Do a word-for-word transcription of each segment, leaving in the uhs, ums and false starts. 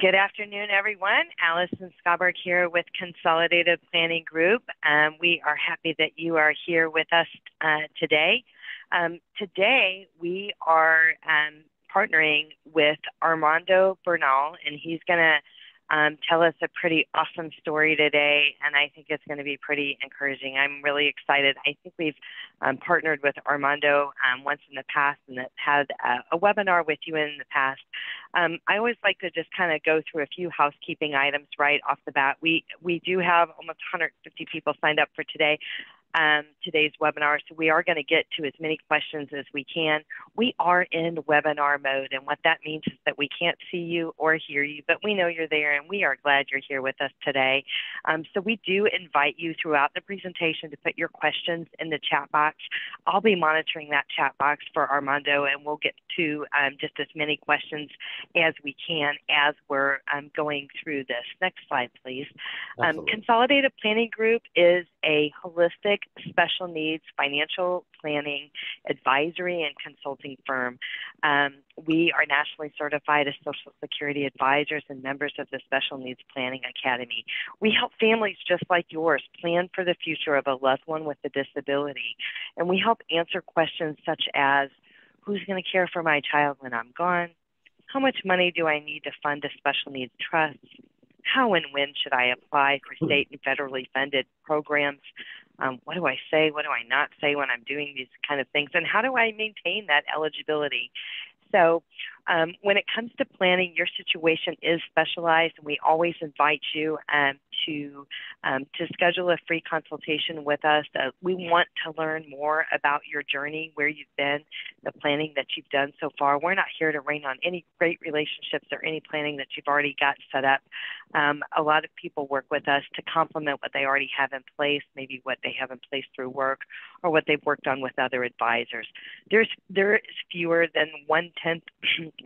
Good afternoon, everyone. Allison Scobar here with Consolidated Planning Group. Um, we are happy that you are here with us uh, today. Um, today, we are um, partnering with Armando Bernal, and he's going to um, tell us a pretty awesome story today, and I think it's going to be pretty encouraging. I'm really excited. I think we've um, partnered with Armando um, once in the past and had a, a webinar with you in the past. Um, I always like to just kind of go through a few housekeeping items right off the bat. We, we do have almost one hundred fifty people signed up for today. Um, today's webinar, so we are going to get to as many questions as we can. We are in webinar mode, and what that means is that we can't see you or hear you, but we know you're there, and we are glad you're here with us today. Um, so we do invite you throughout the presentation to put your questions in the chat box. I'll be monitoring that chat box for Armando, and we'll get to um, just as many questions as we can as we're um, going through this. Next slide, please. Um, Consolidated Planning Group is a holistic special needs financial planning advisory and consulting firm. Um, we are nationally certified as Social Security advisors and members of the Special Needs Planning Academy. We help families just like yours plan for the future of a loved one with a disability, and we help answer questions such as, who's going to care for my child when I'm gone? How much money do I need to fund a special needs trust? How and when should I apply for state and federally funded programs? Um, what do I say? What do I not say when I'm doing these kind of things? And how do I maintain that eligibility? So um, when it comes to planning, your situation is specialized, and we always invite you um, to um, to schedule a free consultation with us. Uh, we want to learn more about your journey, where you've been, the planning that you've done so far. We're not here to rain on any great relationships or any planning that you've already got set up. Um, a lot of people work with us to complement what they already have in place, maybe what they have in place through work or what they've worked on with other advisors. There's, there is fewer than one tenth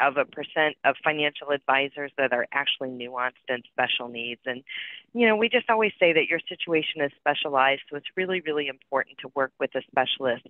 of a percent of financial advisors that are actually nuanced in special needs. And, you know, we just always say that your situation is specialized, so it's really, really important to work with a specialist.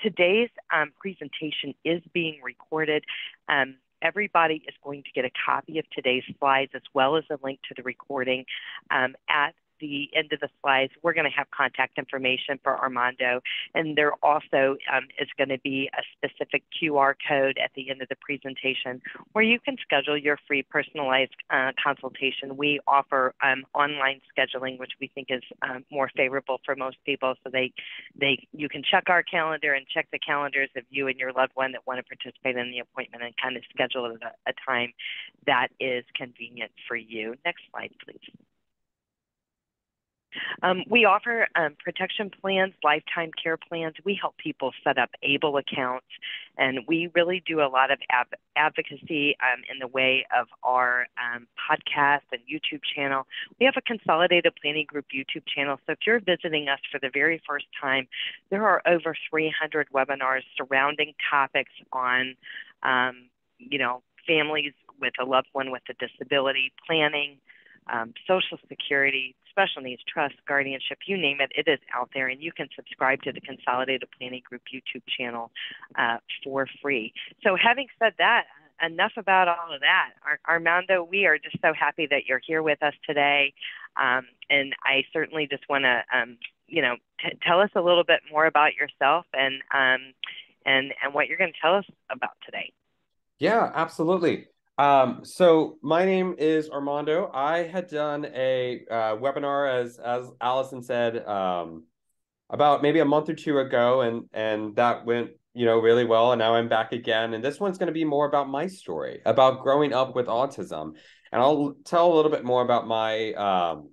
Today's um, presentation is being recorded. Um, everybody is going to get a copy of today's slides as well as a link to the recording um, at the end of the slides. We're going to have contact information for Armando, and there also um, is going to be a specific Q R code at the end of the presentation where you can schedule your free personalized uh, consultation. We offer um, online scheduling, which we think is um, more favorable for most people, so they, they you can check our calendar and check the calendars of you and your loved one that want to participate in the appointment and kind of schedule it at a time that is convenient for you. Next slide, please. Um, we offer um, protection plans, lifetime care plans. We help people set up ABLE accounts, and we really do a lot of ab- advocacy um, in the way of our um, podcast and YouTube channel. We have a Consolidated Planning Group YouTube channel, so if you're visiting us for the very first time, there are over three hundred webinars surrounding topics on, um, you know, families with a loved one with a disability, planning, Um, Social Security, special needs trust, guardianship, you name it, it is out there, and you can subscribe to the Consolidated Planning Group YouTube channel uh, for free. So having said that, enough about all of that. Ar Armando, we are just so happy that you're here with us today, um, and I certainly just want to, um, you know, t tell us a little bit more about yourself and, um, and, and what you're going to tell us about today. Yeah, absolutely. Um, so my name is Armando. I had done a uh, webinar, as as Allison said, um, about maybe a month or two ago, and and that went you know really well. And now I'm back again, and this one's going to be more about my story, about growing up with autism, and I'll tell a little bit more about my um,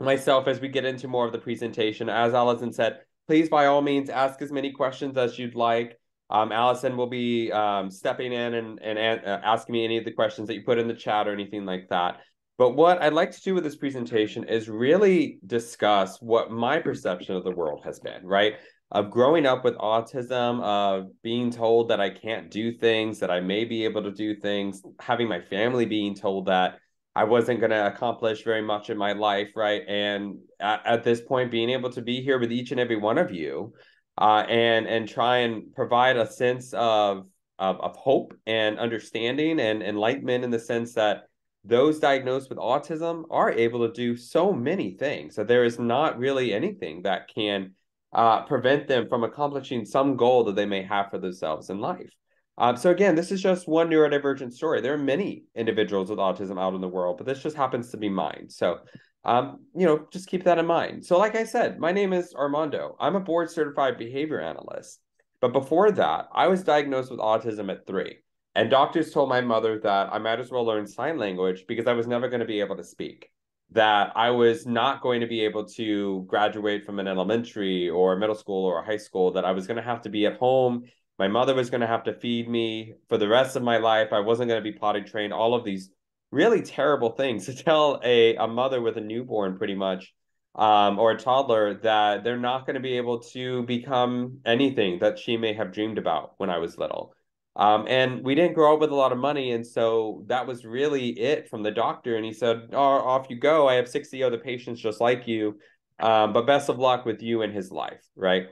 myself as we get into more of the presentation. As Allison said, please by all means ask as many questions as you'd like. Um, Allison will be um, stepping in and, and uh, asking me any of the questions that you put in the chat or anything like that. But what I'd like to do with this presentation is really discuss what my perception of the world has been, right? Of growing up with autism, of uh, being told that I can't do things, that I may be able to do things, having my family being told that I wasn't going to accomplish very much in my life, right? And at, at this point, being able to be here with each and every one of you, Uh, and and try and provide a sense of, of of hope and understanding and enlightenment, in the sense that those diagnosed with autism are able to do so many things. So there is not really anything that can uh, prevent them from accomplishing some goal that they may have for themselves in life. Um, so again, this is just one neurodivergent story. There are many individuals with autism out in the world, but this just happens to be mine. So, um, you know, just keep that in mind. So like I said, my name is Armando. I'm a board certified behavior analyst. But before that, I was diagnosed with autism at three. And doctors told my mother that I might as well learn sign language because I was never going to be able to speak, that I was not going to be able to graduate from an elementary or middle school or high school, that I was going to have to be at home. My mother was going to have to feed me for the rest of my life. I wasn't going to be potty trained, all of these really terrible things to tell a, a mother with a newborn pretty much, um, or a toddler, that they're not going to be able to become anything that she may have dreamed about when I was little. Um, and we didn't grow up with a lot of money. And so that was really it from the doctor. And he said, oh, off you go. I have sixty other patients just like you. Um, but best of luck with you and his life. Right.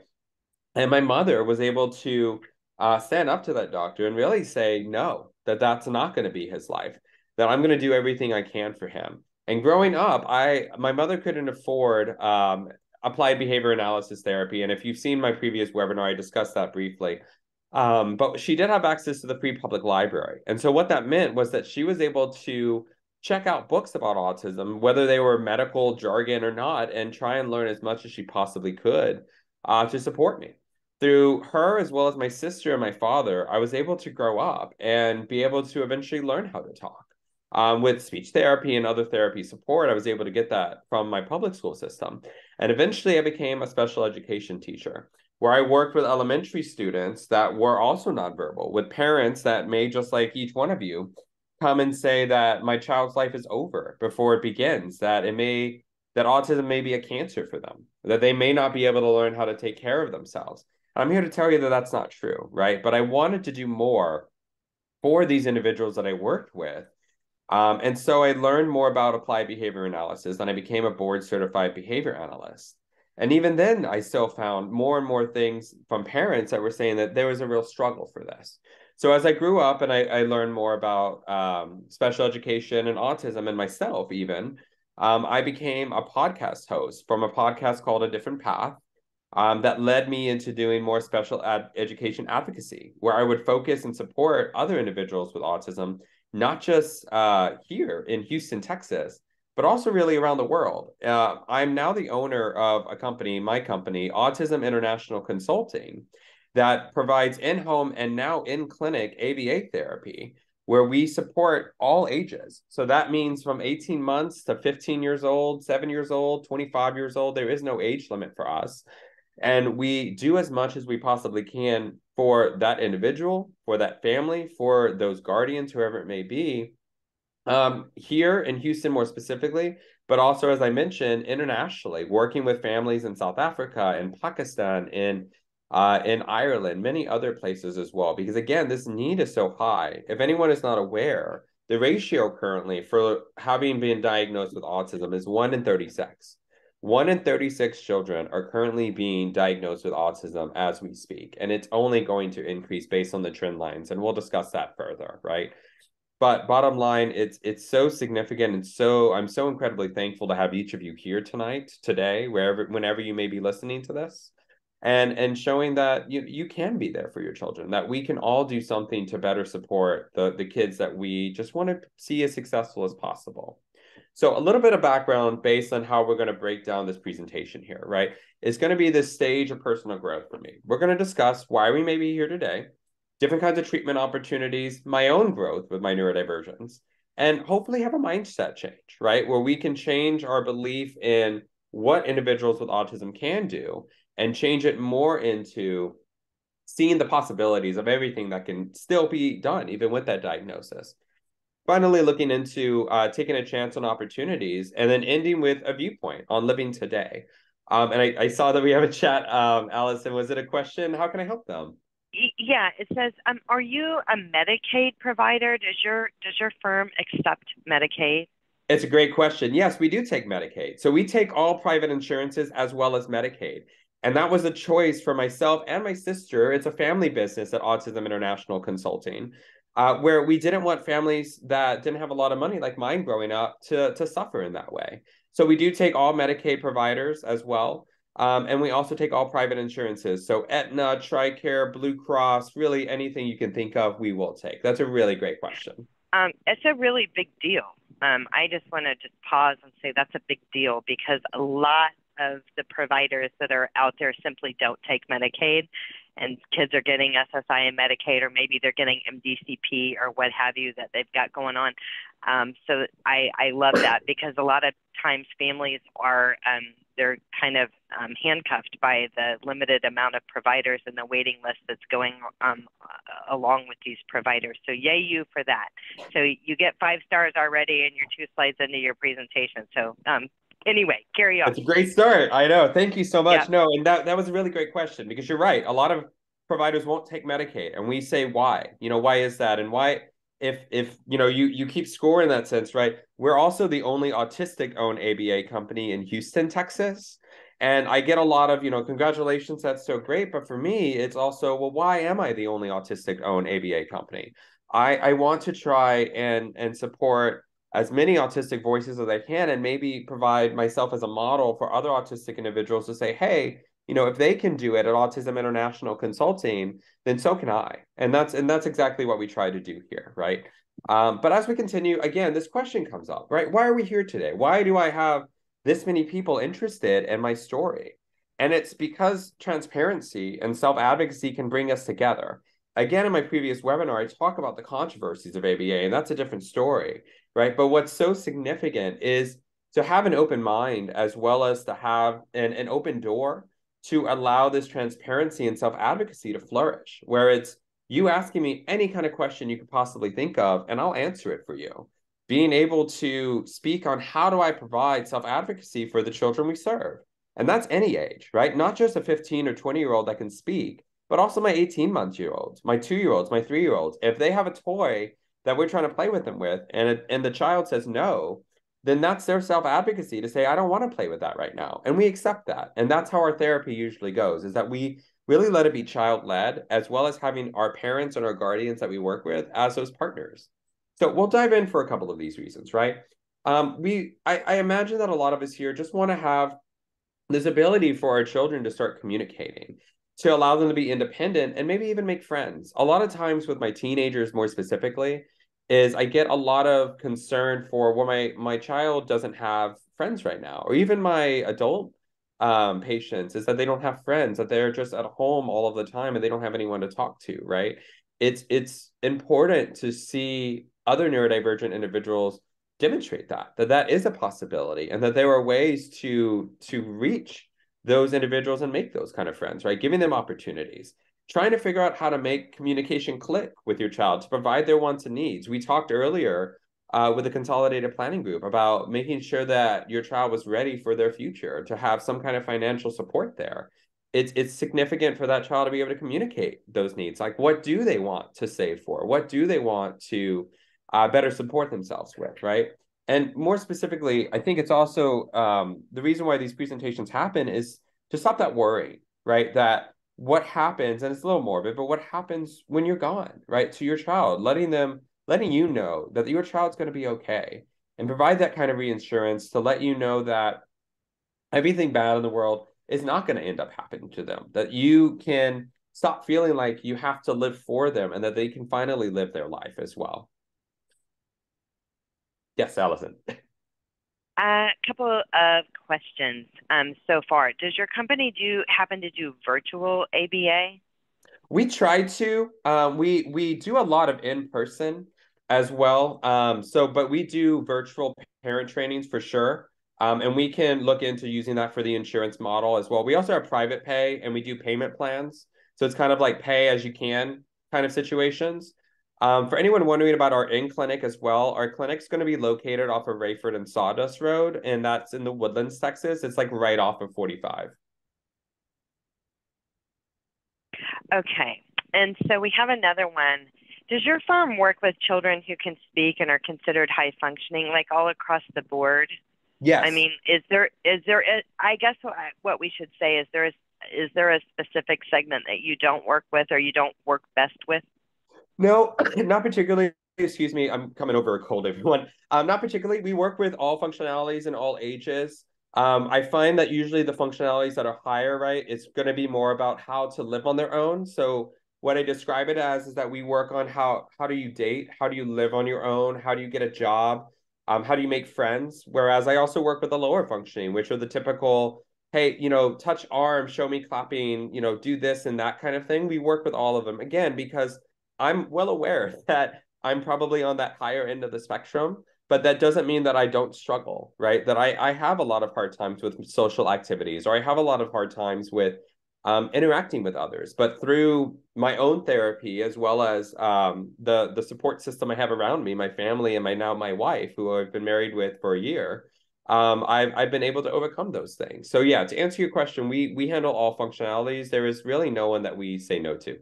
And my mother was able to uh, stand up to that doctor and really say, no, that that's not going to be his life, that I'm going to do everything I can for him. And growing up, I my mother couldn't afford um, applied behavior analysis therapy. And if you've seen my previous webinar, I discussed that briefly. Um, but she did have access to the free public library. And so what that meant was that she was able to check out books about autism, whether they were medical jargon or not, and try and learn as much as she possibly could uh, to support me. Through her, as well as my sister and my father, I was able to grow up and be able to eventually learn how to talk. Um, with speech therapy and other therapy support, I was able to get that from my public school system. And eventually I became a special education teacher, where I worked with elementary students that were also nonverbal, with parents that may, just like each one of you, come and say that my child's life is over before it begins, that it may, that autism may be a cancer for them, that they may not be able to learn how to take care of themselves. I'm here to tell you that that's not true, right? But I wanted to do more for these individuals that I worked with. Um, and so I learned more about applied behavior analysis, and I became a board certified behavior analyst. And even then, I still found more and more things from parents that were saying that there was a real struggle for this. So as I grew up and I, I learned more about um, special education and autism and myself even, um, I became a podcast host from a podcast called A Different Path um, that led me into doing more special ed education advocacy, where I would focus and support other individuals with autism, not just uh, here in Houston, Texas, but also really around the world. Uh, I'm now the owner of a company, my company, Autism International Consulting, that provides in-home and now in-clinic A B A therapy, where we support all ages. So that means from eighteen months to fifteen years old, seven years old, twenty-five years old, there is no age limit for us. And we do as much as we possibly can for that individual, for that family, for those guardians, whoever it may be, Um, here in Houston more specifically, but also, as I mentioned, internationally, working with families in South Africa, in Pakistan, in, uh, in Ireland, many other places as well, because again, this need is so high. If anyone is not aware, the ratio currently for having been diagnosed with autism is one in thirty-six. one in thirty-six children are currently being diagnosed with autism as we speak, and it's only going to increase based on the trend lines, and we'll discuss that further, right? But bottom line, it's it's so significant, and so I'm so incredibly thankful to have each of you here tonight, today, wherever, whenever you may be listening to this, and and showing that you you can be there for your children, that we can all do something to better support the the kids that we just want to see as successful as possible. So a little bit of background based on how we're going to break down this presentation here, right? It's going to be this stage of personal growth for me. We're going to discuss why we may be here today, different kinds of treatment opportunities, my own growth with my neurodivergence, and hopefully have a mindset change, right? Where we can change our belief in what individuals with autism can do and change it more into seeing the possibilities of everything that can still be done, even with that diagnosis. Finally, looking into uh, taking a chance on opportunities, and then ending with a viewpoint on living today. Um, and I, I saw that we have a chat. Um, Allison, was it a question? How can I help them? Yeah, it says, um, are you a Medicaid provider? Does your does your firm accept Medicaid? It's a great question. Yes, we do take Medicaid. So we take all private insurances as well as Medicaid. And that was a choice for myself and my sister. It's a family business at Autism International Consulting. uh, where we didn't want families that didn't have a lot of money like mine growing up to, to suffer in that way. So we do take all Medicaid providers as well. Um, and we also take all private insurances. So Aetna, Tricare, Blue Cross, really anything you can think of, we will take. That's a really great question. Um, it's a really big deal. Um, I just want to just pause and say that's a big deal because a lot of the providers that are out there simply don't take Medicaid, and kids are getting S S I and Medicaid, or maybe they're getting M D C P or what have you that they've got going on. Um, so I, I love that because a lot of times families are, um, they're kind of um, handcuffed by the limited amount of providers and the waiting list that's going um, along with these providers. So yay you for that. So you get five stars already and you're two slides into your presentation. So um, anyway, carry on. That's a great start. I know. Thank you so much. Yeah. No, and that, that was a really great question because you're right. A lot of providers won't take Medicaid, and we say why. You know, why is that? And why, if, if you know, you, you keep score in that sense, right? We're also the only autistic-owned A B A company in Houston, Texas. And I get a lot of, you know, congratulations, that's so great. But for me, it's also, well, why am I the only autistic-owned A B A company? I, I want to try and, and support as many autistic voices as I can, and maybe provide myself as a model for other autistic individuals to say, hey, you know, if they can do it at Autism International Consulting, then so can I. And that's and that's exactly what we try to do here, right? Um, but as we continue, again, this question comes up, right? Why are we here today? Why do I have this many people interested in my story? And it's because transparency and self-advocacy can bring us together. Again, in my previous webinar, I talk about the controversies of A B A, and that's a different story, right? But what's so significant is to have an open mind as well as to have an, an open door to allow this transparency and self-advocacy to flourish, where it's you asking me any kind of question you could possibly think of, and I'll answer it for you. Being able to speak on how do I provide self-advocacy for the children we serve. And that's any age, right? Not just a fifteen or twenty-year-old that can speak, but also my eighteen-month-year-olds, my two-year-olds, my three-year-olds. If they have a toy that we're trying to play with them with, and, it, and the child says no, then that's their self-advocacy to say, I don't want to play with that right now. And we accept that. And that's how our therapy usually goes, is that we really let it be child-led, as well as having our parents and our guardians that we work with as those partners. So we'll dive in for a couple of these reasons, right? Um, we, I, I imagine that a lot of us here just want to have this ability for our children to start communicating, to allow them to be independent and maybe even make friends. A lot of times with my teenagers more specifically, is I get a lot of concern for, well, my, my child doesn't have friends right now, or even my adult um, patients, is that they don't have friends, that they're just at home all of the time and they don't have anyone to talk to, right? It's, it's important to see other neurodivergent individuals demonstrate that, that that is a possibility, and that there are ways to, to reach those individuals and make those kind of friends, right? Giving them opportunities, trying to figure out how to make communication click with your child to provide their wants and needs. We talked earlier uh, with the Consolidated Planning Group about making sure that your child was ready for their future, to have some kind of financial support there. It's, it's significant for that child to be able to communicate those needs. Like, what do they want to save for? What do they want to uh, better support themselves with, right? And more specifically, I think it's also um, the reason why these presentations happen is to stop that worry, right? That what happens, and it's a little morbid, but what happens when you're gone, right? To your child, letting them, letting you know that your child's going to be okay, and provide that kind of reassurance to let you know that everything bad in the world is not going to end up happening to them, that you can stop feeling like you have to live for them, and that they can finally live their life as well. Yes, Allison. A uh, couple of questions um, so far. Does your company do happen to do virtual A B A? We try to. Um, we we do a lot of in-person as well. Um, so, but we do virtual parent trainings for sure. Um, and we can look into using that for the insurance model as well. We also have private pay, and we do payment plans. So it's kind of like pay as you can kind of situations. Um, for anyone wondering about our in-clinic as well, our clinic's going to be located off of Rayford and Sawdust Road, and that's in the Woodlands, Texas. It's like right off of forty-five. Okay. And so we have another one. Does your firm work with children who can speak and are considered high functioning, like all across the board? Yes. I mean, is there, is there, I guess what we should say is there is, is there a specific segment that you don't work with or you don't work best with? No, not particularly. Excuse me, I'm coming over a cold, everyone. Um, not particularly. We work with all functionalities and all ages. Um, I find that usually the functionalities that are higher, right, it's going to be more about how to live on their own. So what I describe it as is that we work on how, how do you date? How do you live on your own? How do you get a job? Um, how do you make friends? Whereas I also work with the lower functioning, which are the typical, hey, you know, touch arm, show me clapping, you know, do this and that kind of thing. We work with all of them, again, because I'm well aware that I'm probably on that higher end of the spectrum, but that doesn't mean that I don't struggle, right? That I, I have a lot of hard times with social activities, or I have a lot of hard times with um, interacting with others. But through my own therapy, as well as um, the, the support system I have around me, my family and my now my wife, who I've been married with for a year, um, I've, I've been able to overcome those things. So yeah, to answer your question, we, we handle all functionalities. There is really no one that we say no to.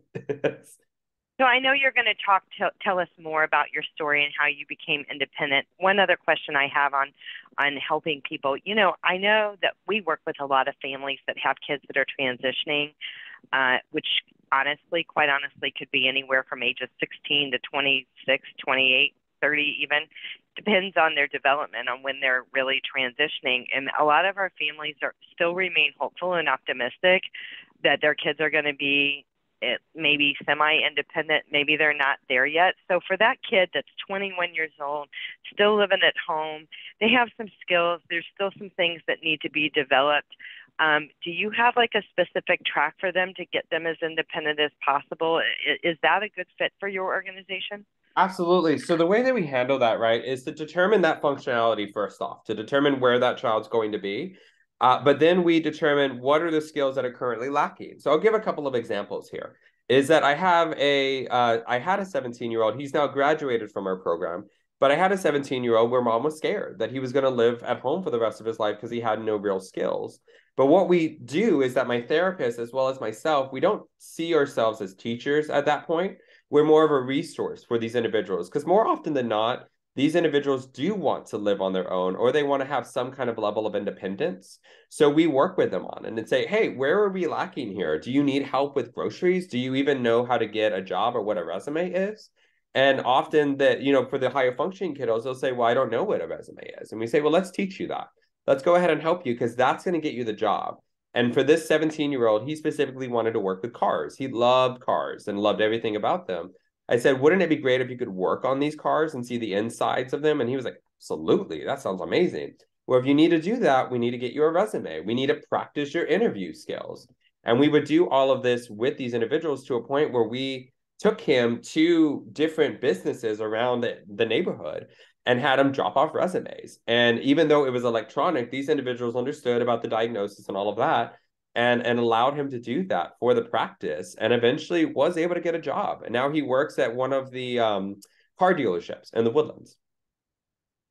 So I know you're going to talk to tell us more about your story and how you became independent. One other question I have on on helping people, you know, I know that we work with a lot of families that have kids that are transitioning, uh, which honestly, quite honestly, could be anywhere from ages sixteen to twenty-six, twenty-eight, thirty even. Depends on their development, on when they're really transitioning. And a lot of our families are still remain hopeful and optimistic that their kids are going to be It maybe semi-independent, maybe they're not there yet. So for that kid that's twenty-one years old, still living at home, they have some skills. There's still some things that need to be developed. Um, do you have like a specific track for them to get them as independent as possible? Is that a good fit for your organization? Absolutely. So the way that we handle that, right, is to determine that functionality first off, to determine where that child's going to be. Uh, but then we determine what are the skills that are currently lacking. So I'll give a couple of examples here. Is that I have a, uh, I had a seventeen-year-old. He's now graduated from our program, but I had a seventeen-year-old where mom was scared that he was going to live at home for the rest of his life because he had no real skills. But what we do is that my therapist, as well as myself, we don't see ourselves as teachers at that point. We're more of a resource for these individuals because more often than not, these individuals do want to live on their own, or they want to have some kind of level of independence. So we work with them on it and say, hey, where are we lacking here? Do you need help with groceries? Do you even know how to get a job or what a resume is? And often that, you know, for the higher functioning kiddos, they'll say, well, I don't know what a resume is. And we say, well, let's teach you that. Let's go ahead and help you because that's going to get you the job. And for this seventeen-year-old, he specifically wanted to work with cars. He loved cars and loved everything about them. I said, wouldn't it be great if you could work on these cars and see the insides of them? And he was like, absolutely. That sounds amazing. Well, if you need to do that, we need to get you a resume. We need to practice your interview skills. And we would do all of this with these individuals to a point where we took him to different businesses around the, the neighborhood and had him drop off resumes. And even though it was electronic, these individuals understood about the diagnosis and all of that. And, and allowed him to do that for the practice and eventually was able to get a job. And now he works at one of the um, car dealerships in the Woodlands.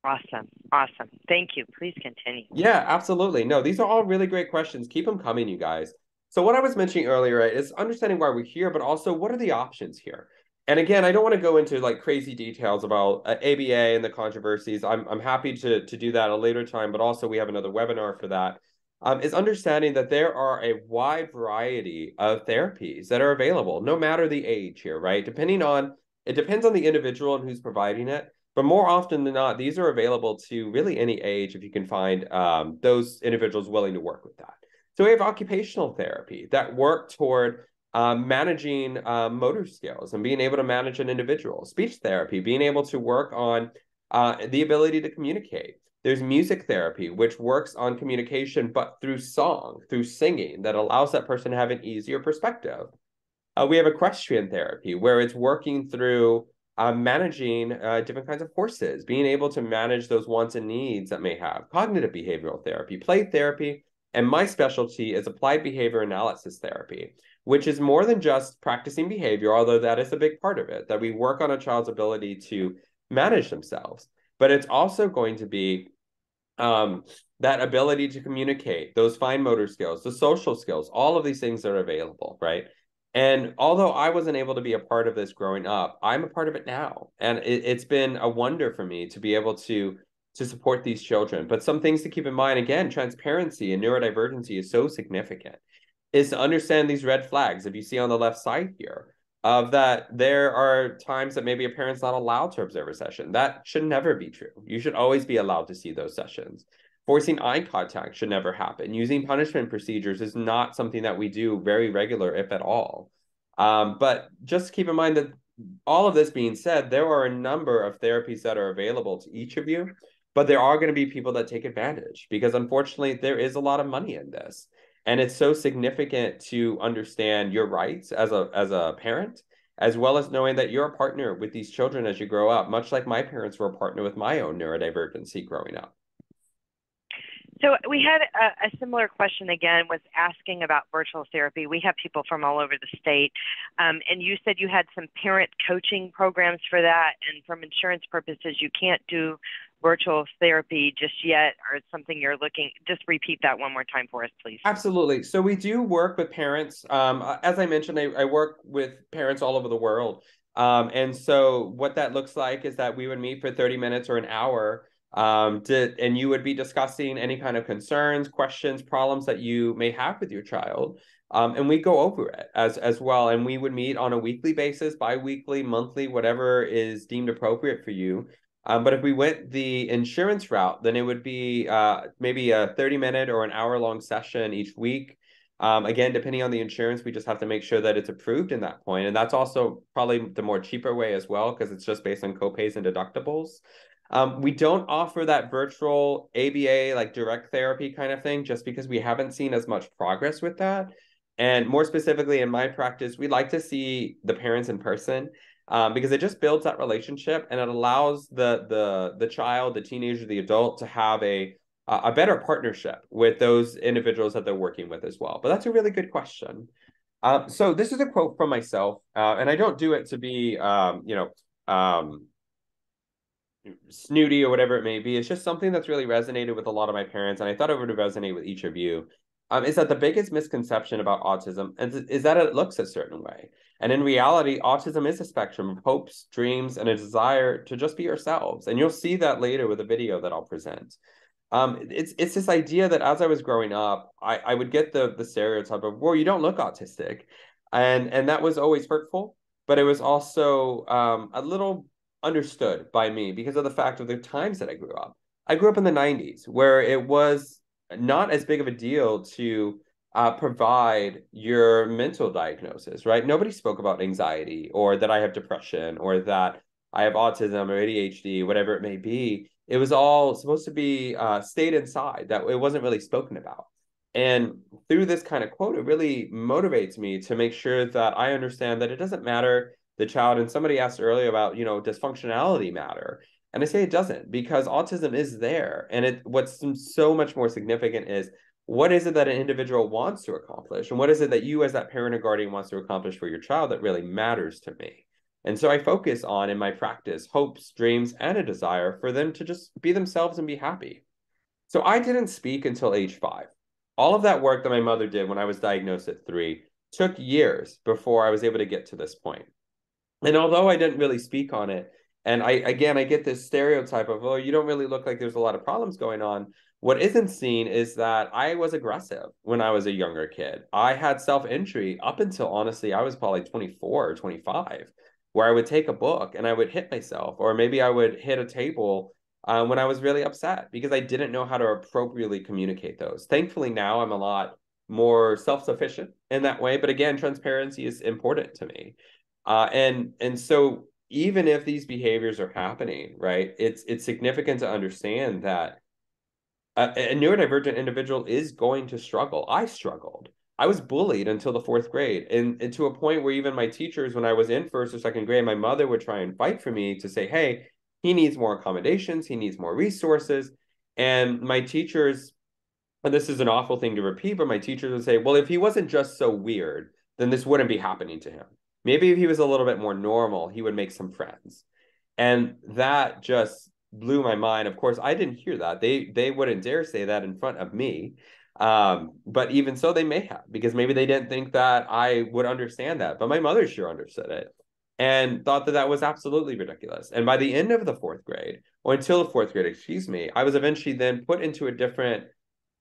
Awesome. Awesome. Thank you. Please continue. Yeah, absolutely. No, these are all really great questions. Keep them coming, you guys. So what I was mentioning earlier, right, is understanding why we're here, but also what are the options here? And again, I don't want to go into like crazy details about uh, A B A and the controversies. I'm, I'm happy to, to do that at a later time, but also we have another webinar for that. Um, is understanding that there are a wide variety of therapies that are available, no matter the age here, right? Depending on, it depends on the individual and who's providing it, but more often than not, these are available to really any age if you can find um, those individuals willing to work with that. So we have occupational therapy that work toward uh, managing uh, motor skills and being able to manage an individual. Speech therapy, being able to work on uh, the ability to communicate. There's music therapy, which works on communication, but through song, through singing, that allows that person to have an easier perspective. Uh, we have equestrian therapy, where it's working through uh, managing uh, different kinds of horses, being able to manage those wants and needs that may have. Cognitive behavioral therapy, play therapy, and my specialty is applied behavior analysis therapy, which is more than just practicing behavior, although that is a big part of it, that we work on a child's ability to manage themselves. But it's also going to be um, that ability to communicate, those fine motor skills, the social skills, all of these things are available, right? And although I wasn't able to be a part of this growing up, I'm a part of it now. And it, it's been a wonder for me to be able to, to support these children. But some things to keep in mind, again, transparency and neurodivergency is so significant, is to understand these red flags, if you see on the left side here. of that there are times that maybe a parent's not allowed to observe a session. That should never be true. You should always be allowed to see those sessions. Forcing eye contact should never happen. Using punishment procedures is not something that we do very regular, if at all. Um, but just keep in mind that all of this being said, there are a number of therapies that are available to each of you, but there are going to be people that take advantage because unfortunately there is a lot of money in this. And it's so significant to understand your rights as a, as a parent, as well as knowing that you're a partner with these children as you grow up, much like my parents were a partner with my own neurodivergency growing up. So we had a, a similar question again, was asking about virtual therapy. We have people from all over the state, um, and you said you had some parent coaching programs for that, and from insurance purposes, you can't do virtual therapy just yet, or it's something you're looking, just repeat that one more time for us, please. Absolutely. So we do work with parents. Um, as I mentioned, I, I work with parents all over the world. Um, and so what that looks like is that we would meet for thirty minutes or an hour, um, to, and you would be discussing any kind of concerns, questions, problems that you may have with your child. Um, and we go over it as, as well. And we would meet on a weekly basis, bi-weekly, monthly, whatever is deemed appropriate for you. Um, but if we went the insurance route, then it would be uh, maybe a thirty minute or an hour long session each week. Um, again, depending on the insurance, we just have to make sure that it's approved in that point. And that's also probably the more cheaper way as well, because it's just based on copays and deductibles. Um, we don't offer that virtual A B A, like direct therapy kind of thing, just because we haven't seen as much progress with that. And more specifically in my practice, we like to see the parents in person. Um, because it just builds that relationship and it allows the the the child, the teenager, the adult to have a a better partnership with those individuals that they're working with as well. But that's a really good question. Um, so this is a quote from myself, uh, and I don't do it to be um, you know um, snooty or whatever it may be. It's just something that's really resonated with a lot of my parents, and I thought it would resonate with each of you. Um, is that the biggest misconception about autism is, is that it looks a certain way. And in reality, autism is a spectrum of hopes, dreams, and a desire to just be yourselves. And you'll see that later with a video that I'll present. Um, it's it's this idea that as I was growing up, I, I would get the, the stereotype of, well, you don't look autistic. And, and that was always hurtful, but it was also um, a little understood by me because of the fact of the times that I grew up. I grew up in the nineties where it was not as big of a deal to uh, provide your mental diagnosis, right? Nobody spoke about anxiety or that I have depression or that I have autism or A D H D, whatever it may be. It was all supposed to be uh, stayed inside, that it wasn't really spoken about. And through this kind of quote, it really motivates me to make sure that I understand that it doesn't matter the child. And somebody asked earlier about, you know, does functionality matter? And I say it doesn't, because autism is there. And it what's so much more significant is what is it that an individual wants to accomplish? And what is it that you as that parent or guardian wants to accomplish for your child that really matters to me? And so I focus on, in my practice, hopes, dreams, and a desire for them to just be themselves and be happy. So I didn't speak until age five. All of that work that my mother did when I was diagnosed at three took years before I was able to get to this point. And although I didn't really speak on it, and I, again, I get this stereotype of, oh, you don't really look like there's a lot of problems going on. What isn't seen is that I was aggressive when I was a younger kid. I had self-injury up until, honestly, I was probably twenty-four or twenty-five, where I would take a book and I would hit myself, or maybe I would hit a table uh, when I was really upset because I didn't know how to appropriately communicate those. Thankfully, now I'm a lot more self-sufficient in that way. But again, transparency is important to me. Uh, and, and so... even if these behaviors are happening, right, it's it's significant to understand that a, a neurodivergent individual is going to struggle. I struggled. I was bullied until the fourth grade, and, and to a point where even my teachers, when I was in first or second grade, my mother would try and fight for me to say, hey, he needs more accommodations, he needs more resources. And my teachers, and this is an awful thing to repeat, but my teachers would say, well, if he wasn't just so weird, then this wouldn't be happening to him. Maybe if he was a little bit more normal, he would make some friends. And that just blew my mind. Of course, I didn't hear that. They they wouldn't dare say that in front of me. Um, but even so, they may have, because maybe they didn't think that I would understand that. But my mother sure understood it and thought that that was absolutely ridiculous. And by the end of the fourth grade, or until the fourth grade, excuse me, I was eventually then put into a different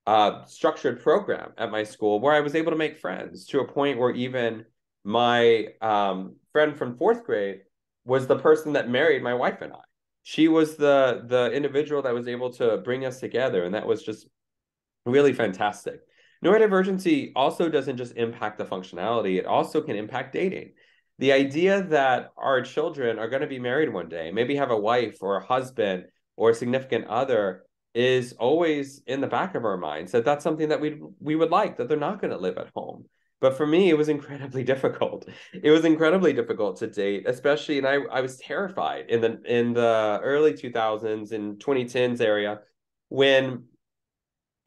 uh, structured program at my school where I was able to make friends to a point where even my um, friend from fourth grade was the person that married my wife and I. She was the the individual that was able to bring us together, and that was just really fantastic. Neurodivergency also doesn't just impact the functionality, it also can impact dating. The idea that our children are going to be married one day, maybe have a wife or a husband or a significant other, is always in the back of our minds, that that's something that we we would like, that they're not going to live at home. But for me, it was incredibly difficult. It was incredibly difficult to date, especially, and I, I was terrified in the in the early two thousands and twenty tens area, when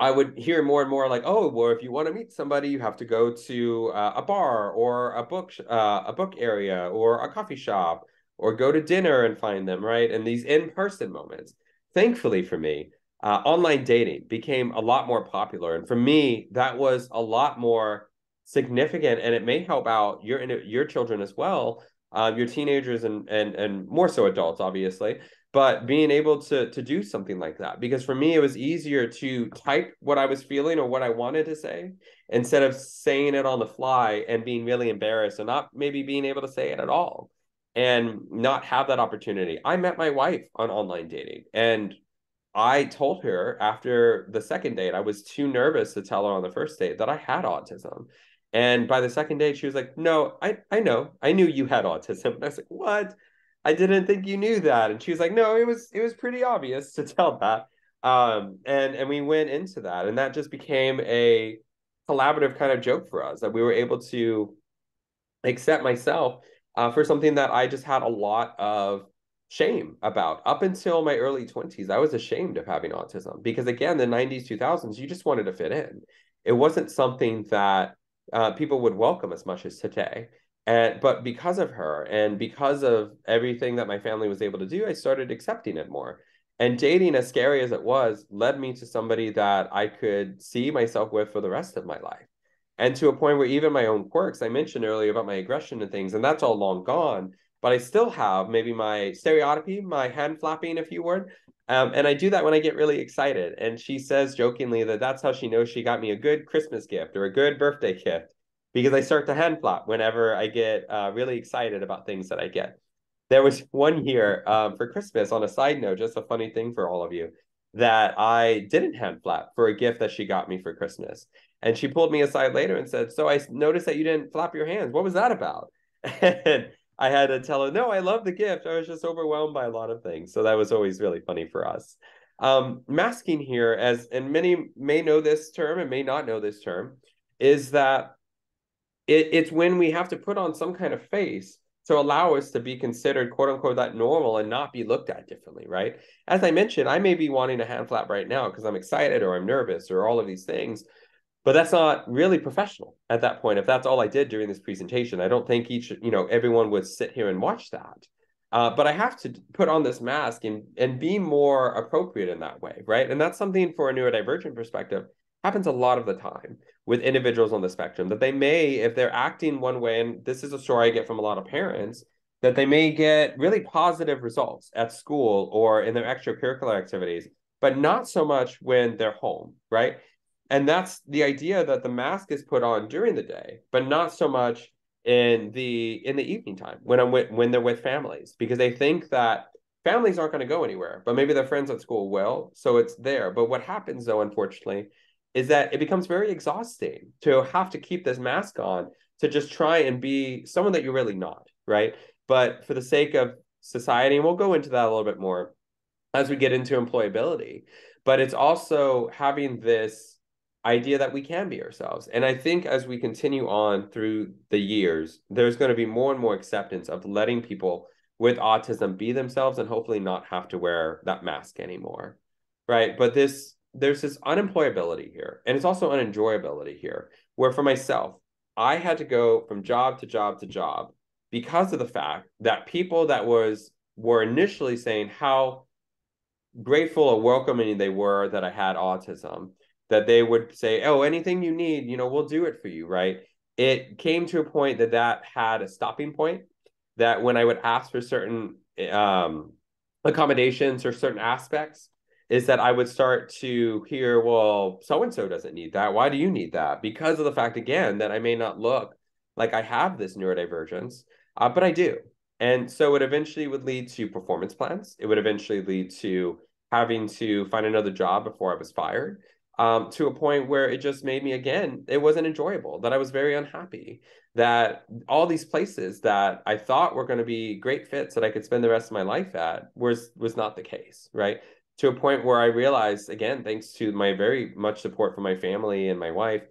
I would hear more and more like, oh, well, if you want to meet somebody, you have to go to uh, a bar or a book, uh, a book area or a coffee shop, or go to dinner and find them, right? And these in-person moments. Thankfully for me, uh, online dating became a lot more popular. And for me, that was a lot more significant, and it may help out your your children as well, uh, your teenagers and and and more so adults, obviously. But being able to to do something like that, because for me it was easier to type what I was feeling or what I wanted to say instead of saying it on the fly and being really embarrassed and not maybe being able to say it at all and not have that opportunity. I met my wife on online dating, and I told her after the second date, I was too nervous to tell her on the first date that I had autism. And by the second date, she was like, no, I, I know, I knew you had autism. And I was like, what? I didn't think you knew that. And she was like, no, it was it was pretty obvious to tell that. Um, and, and we went into that, and that just became a collaborative kind of joke for us, that we were able to accept myself uh, for something that I just had a lot of shame about. Up until my early twenties, I was ashamed of having autism, because again, the nineties, two thousands, you just wanted to fit in. It wasn't something that uh, people would welcome as much as today. And but because of her and because of everything that my family was able to do, I started accepting it more. And dating, as scary as it was, led me to somebody that I could see myself with for the rest of my life. And to a point where even my own quirks, I mentioned earlier about my aggression and things, and that's all long gone. But I still have maybe my stereotypy, my hand flapping, if you would. Um, and I do that when I get really excited. And she says jokingly that that's how she knows she got me a good Christmas gift or a good birthday gift, because I start to hand flap whenever I get uh, really excited about things that I get. There was one year um, for Christmas, on a side note, just a funny thing for all of you, that I didn't hand flap for a gift that she got me for Christmas. And she pulled me aside later and said, so I noticed that you didn't flap your hands. What was that about? And I had to tell her, no, I love the gift. I was just overwhelmed by a lot of things. So that was always really funny for us. Um, masking here, as and many may know this term and may not know this term, is that it, it's when we have to put on some kind of face to allow us to be considered, quote unquote, that normal and not be looked at differently, right? As I mentioned, I may be wanting to hand flap right now because I'm excited or I'm nervous or all of these things. But that's not really professional at that point. If that's all I did during this presentation, I don't think each, you know, everyone would sit here and watch that. Uh, but I have to put on this mask and, and be more appropriate in that way, right? And that's something for a neurodivergent perspective happens a lot of the time with individuals on the spectrum, that they may, if they're acting one way, and this is a story I get from a lot of parents, that they may get really positive results at school or in their extracurricular activities, but not so much when they're home, right? And that's the idea, that the mask is put on during the day, but not so much in the in the evening time when I'm with, when they're with families, because they think that families aren't going to go anywhere, but maybe their friends at school will, so it's there. But what happens though, unfortunately, is that it becomes very exhausting to have to keep this mask on to just try and be someone that you're really not, right? But for the sake of society, and we'll go into that a little bit more as we get into employability, but it's also having this idea that we can be ourselves. And I think as we continue on through the years, there's going to be more and more acceptance of letting people with autism be themselves and hopefully not have to wear that mask anymore, right? But this there's this unemployability here, and it's also unenjoyability here, where for myself, I had to go from job to job to job because of the fact that people that was were initially saying how grateful or welcoming they were that I had autism, that they would say, oh, anything you need, you know, we'll do it for you, right? It came to a point that that had a stopping point, that when I would ask for certain um, accommodations or certain aspects, is that I would start to hear, well, so-and-so doesn't need that. Why do you need that? Because of the fact, again, that I may not look like I have this neurodivergence, uh, but I do. And so it eventually would lead to performance plans. It would eventually lead to having to find another job before I was fired, um, to a point where it just made me, again, it wasn't enjoyable, that I was very unhappy, that all these places that I thought were going to be great fits that I could spend the rest of my life at was, was not the case, right? To a point where I realized, again, thanks to my very much support from my family and my wife,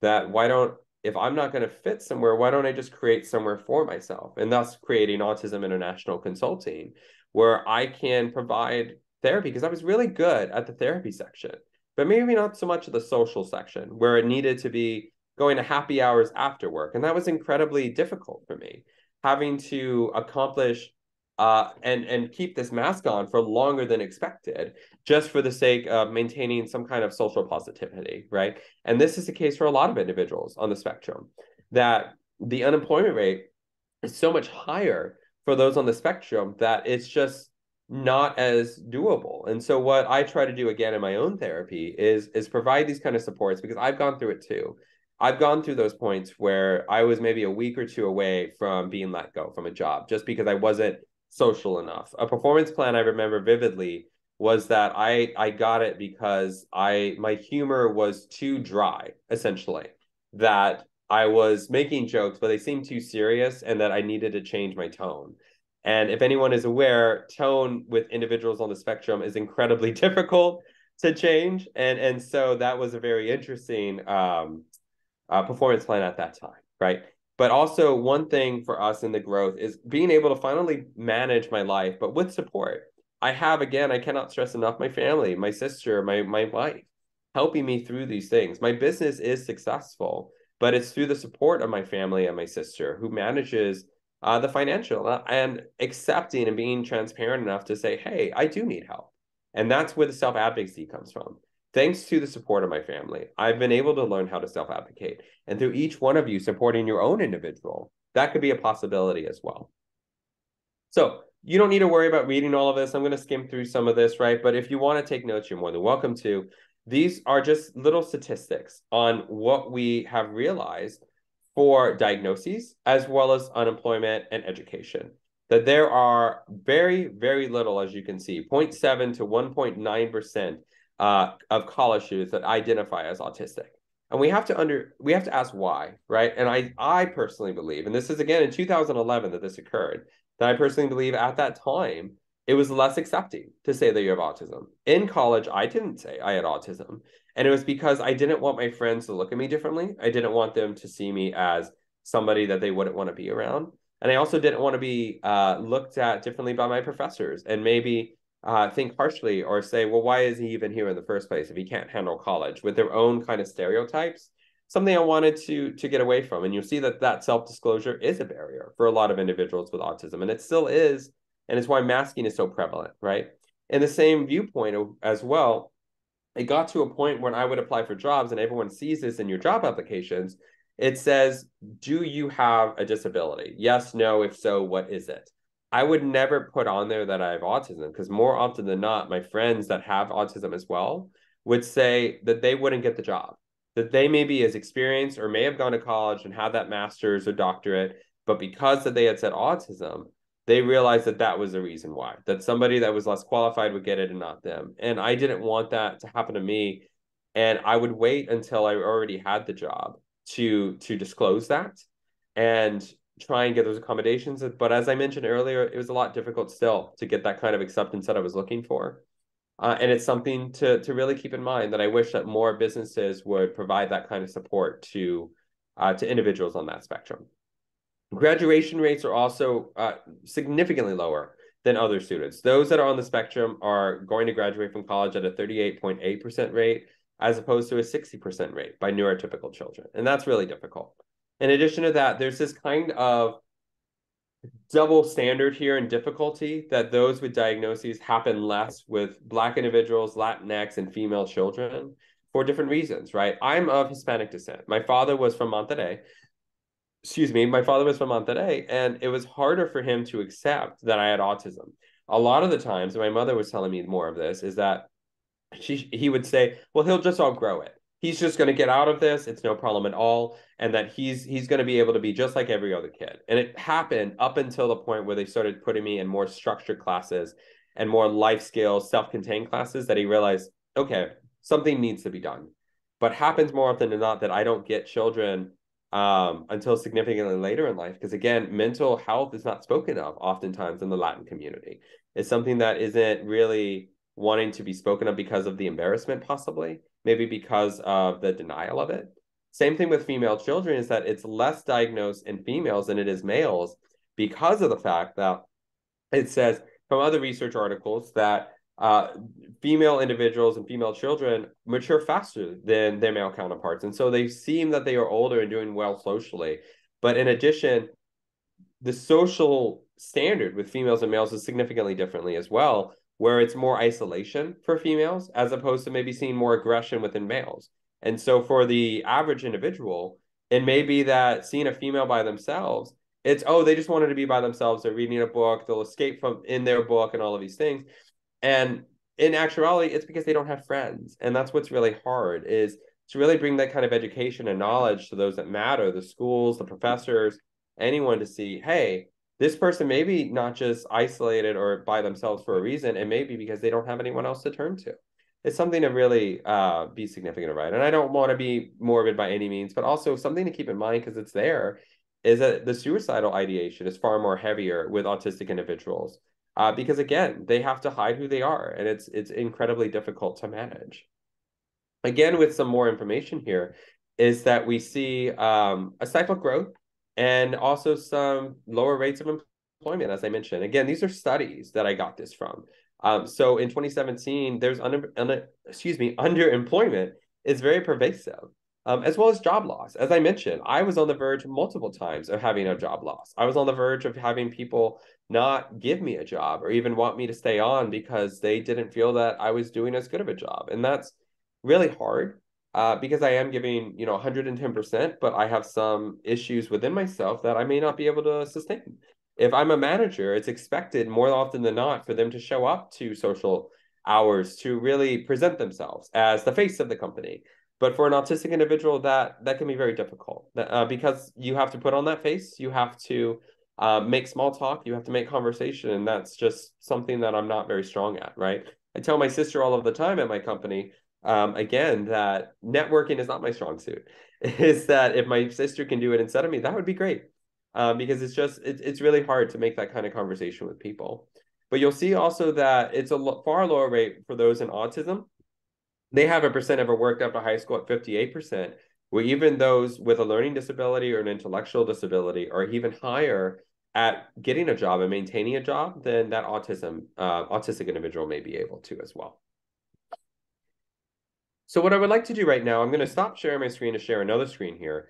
that why don't, if I'm not going to fit somewhere, why don't I just create somewhere for myself? And thus creating Autism International Consulting, where I can provide therapy, because I was really good at the therapy section, but maybe not so much of the social section, where it needed to be going to happy hours after work. And that was incredibly difficult for me, having to accomplish uh, and, and keep this mask on for longer than expected, just for the sake of maintaining some kind of social positivity, right? And this is the case for a lot of individuals on the spectrum, that the unemployment rate is so much higher for those on the spectrum that it's just not as doable. And so what I try to do, again, in my own therapy is, is provide these kind of supports, because I've gone through it too. I've gone through those points where I was maybe a week or two away from being let go from a job just because I wasn't social enough. A performance plan I remember vividly was that I I got it because I my humor was too dry, essentially, that I was making jokes, but they seemed too serious, and that I needed to change my tone. And if anyone is aware, tone with individuals on the spectrum is incredibly difficult to change. And, and so that was a very interesting um, uh, performance plan at that time, right? But also one thing for us in the growth is being able to finally manage my life, but with support. I have, again, I cannot stress enough, my family, my sister, my, my wife, helping me through these things. My business is successful, but it's through the support of my family and my sister, who manages uh, the financial, uh, and accepting and being transparent enough to say, hey, I do need help. And that's where the self-advocacy comes from. Thanks to the support of my family, I've been able to learn how to self-advocate. And through each one of you supporting your own individual, that could be a possibility as well. So you don't need to worry about reading all of this. I'm going to skim through some of this, right? But if you want to take notes, you're more than welcome to. These are just little statistics on what we have realized for diagnoses, as well as unemployment and education, that there are very, very little, as you can see, zero point seven to one point nine percent uh, of college students that identify as autistic. And we have to under we have to ask why, right? And I, I personally believe, and this is, again, in two thousand eleven that this occurred, that I personally believe at that time, it was less accepting to say that you have autism. In college, I didn't say I had autism. And it was because I didn't want my friends to look at me differently. I didn't want them to see me as somebody that they wouldn't want to be around. And I also didn't want to be uh, looked at differently by my professors, and maybe uh, think harshly or say, well, why is he even here in the first place if he can't handle college, with their own kind of stereotypes? Something I wanted to, to get away from. And you'll see that that self-disclosure is a barrier for a lot of individuals with autism. And it still is. And it's why masking is so prevalent, right? And the same viewpoint as well, it got to a point when I would apply for jobs, and everyone sees this in your job applications. It says, do you have a disability? Yes, no, if so, what is it? I would never put on there that I have autism, because more often than not, my friends that have autism as well would say that they wouldn't get the job, that they maybe as experienced or may have gone to college and had that master's or doctorate, but because that they had said autism, they realized that that was the reason why, that somebody that was less qualified would get it and not them. And I didn't want that to happen to me. And I would wait until I already had the job to, to disclose that and try and get those accommodations. But as I mentioned earlier, it was a lot difficult still to get that kind of acceptance that I was looking for. Uh, and it's something to, to really keep in mind, that I wish that more businesses would provide that kind of support to, uh, to individuals on that spectrum. Graduation rates are also uh, significantly lower than other students. Those that are on the spectrum are going to graduate from college at a thirty-eight point eight percent rate, as opposed to a sixty percent rate by neurotypical children. And that's really difficult. In addition to that, there's this kind of double standard here and difficulty that those with diagnoses happen less with Black individuals, Latinx, and female children for different reasons, right? I'm of Hispanic descent. My father was from Monterrey. Excuse me, my father was from Monterrey, and it was harder for him to accept that I had autism. A lot of the times, and my mother was telling me more of this, is that she he would say, well, he'll just outgrow it. he's just going to get out of this. It's no problem at all. And that he's he's going to be able to be just like every other kid. And it happened up until the point where they started putting me in more structured classes and more life skill, self-contained classes, that he realized, okay, something needs to be done. But happens more often than not that I don't get children um, until significantly later in life. Because again, mental health is not spoken of oftentimes in the Latin community. It's something that isn't really wanting to be spoken of because of the embarrassment, possibly, maybe because of the denial of it. Same thing with female children, is that it's less diagnosed in females than it is males, because of the fact that it says from other research articles that uh, female individuals and female children mature faster than their male counterparts. And so they seem that they are older and doing well socially. But in addition, the social standard with females and males is significantly differently as well, where it's more isolation for females as opposed to maybe seeing more aggression within males. And so for the average individual, it may be that seeing a female by themselves, it's, oh, they just wanted to be by themselves. They're reading a book. They'll escape from in their book and all of these things. And in actuality, it's because they don't have friends. And that's what's really hard, is to really bring that kind of education and knowledge to those that matter, the schools, the professors, anyone, to see, hey, this person may be not just isolated or by themselves for a reason. It may be because they don't have anyone else to turn to. It's something to really uh, be significant about. And I don't want to be morbid by any means, but also something to keep in mind, because it's there, is that the suicidal ideation is far more heavier with autistic individuals. Uh, because again, they have to hide who they are, and it's it's incredibly difficult to manage. Again, with some more information here, is that we see um, a cycle of growth and also some lower rates of employment, as I mentioned. Again, these are studies that I got this from. Um, so in twenty seventeen, there's under, under excuse me underemployment is very pervasive, um, as well as job loss. As I mentioned, I was on the verge multiple times of having a job loss. I was on the verge of having people not give me a job or even want me to stay on because they didn't feel that I was doing as good of a job. And that's really hard uh, because I am giving, you know, one hundred ten percent, but I have some issues within myself that I may not be able to sustain. If I'm a manager, it's expected more often than not for them to show up to social hours, to really present themselves as the face of the company. But for an autistic individual, that that can be very difficult uh, because you have to put on that face, you have to Uh, make small talk, you have to make conversation, and that's just something that I'm not very strong at, right? I tell my sister all of the time at my company, um, again, that networking is not my strong suit. Is that if my sister can do it instead of me, that would be great, uh, because it's just, it, it's really hard to make that kind of conversation with people. But you'll see also that it's a lo- far lower rate for those in autism. They have a percent ever worked after high school at fifty-eight percent, where even those with a learning disability or an intellectual disability are even higher at getting a job and maintaining a job than that autism, uh, autistic individual may be able to as well. So what I would like to do right now, I'm going to stop sharing my screen to share another screen here.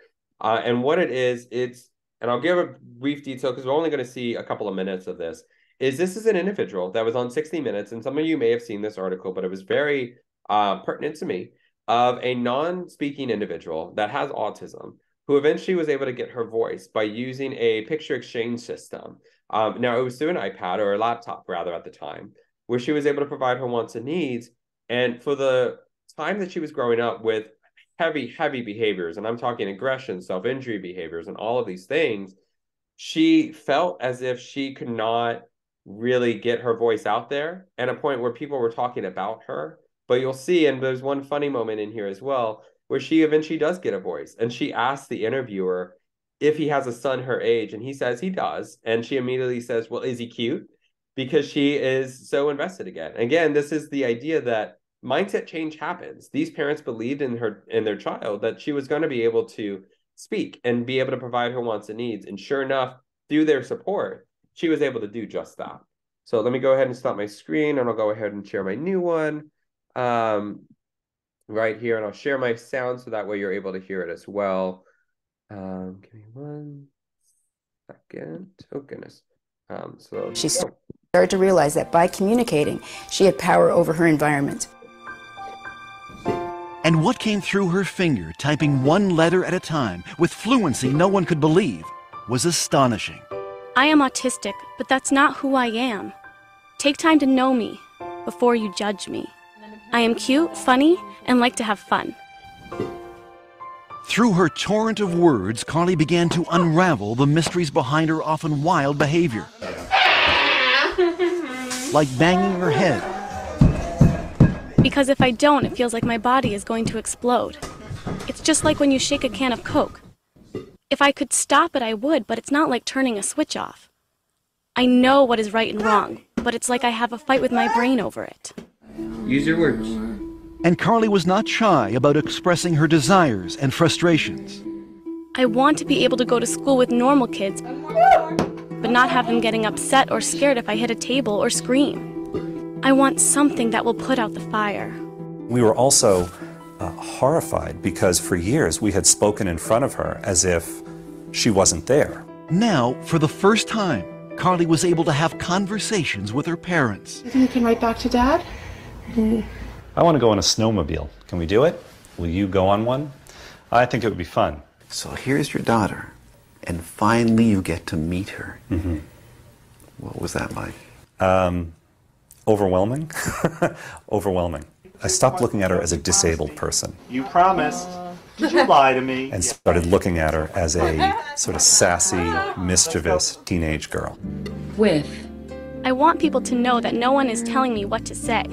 Uh, and what it is, it's, and I'll give a brief detail because we're only going to see a couple of minutes of this, is this is an individual that was on sixty minutes, and some of you may have seen this article, but it was very uh, pertinent to me, of a non-speaking individual that has autism who eventually was able to get her voice by using a picture exchange system. Um, now, it was through an iPad or a laptop, rather, at the time, where she was able to provide her wants and needs. And for the time that she was growing up with heavy, heavy behaviors, and I'm talking aggression, self-injury behaviors, and all of these things, she felt as if she could not really get her voice out there, at a point where people were talking about her. But you'll see, and there's one funny moment in here as well, where she eventually does get a voice. And she asks the interviewer if he has a son her age. And he says he does. And she immediately says, well, is he cute? Because she is so invested again. Again, this is the idea that mindset change happens. These parents believed in her, in their child, that she was going to be able to speak and be able to provide her wants and needs. And sure enough, through their support, she was able to do just that. So let me go ahead and stop my screen, and I'll go ahead and share my new one. Um, right here, and I'll share my sound so that way you're able to hear it as well. Um, give me one second. Oh goodness. Um, so she started to realize that by communicating, she had power over her environment. And what came through her finger, typing one letter at a time with fluency no one could believe, was astonishing. I am autistic, but that's not who I am. Take time to know me before you judge me. I am cute, funny, and like to have fun. Through her torrent of words, Carly began to unravel the mysteries behind her often wild behavior. Like banging her head. Because if I don't, it feels like my body is going to explode. It's just like when you shake a can of Coke. If I could stop it, I would, but it's not like turning a switch off. I know what is right and wrong, but it's like I have a fight with my brain over it. Use your words. And Carly was not shy about expressing her desires and frustrations. I want to be able to go to school with normal kids, but not have them getting upset or scared if I hit a table or scream. I want something that will put out the fire. We were also uh, horrified because for years we had spoken in front of her as if she wasn't there. Now, for the first time, Carly was able to have conversations with her parents. You think you can write back to Dad? Mm-hmm. I want to go on a snowmobile. Can we do it? Will you go on one? I think it would be fun. So here's your daughter, and finally you get to meet her. Mm-hmm. What was that like? Um, overwhelming. Overwhelming. I stopped looking at her as a disabled person. You promised. Did you lie to me? And started looking at her as a sort of sassy, mischievous teenage girl. With. I want people to know that no one is telling me what to say.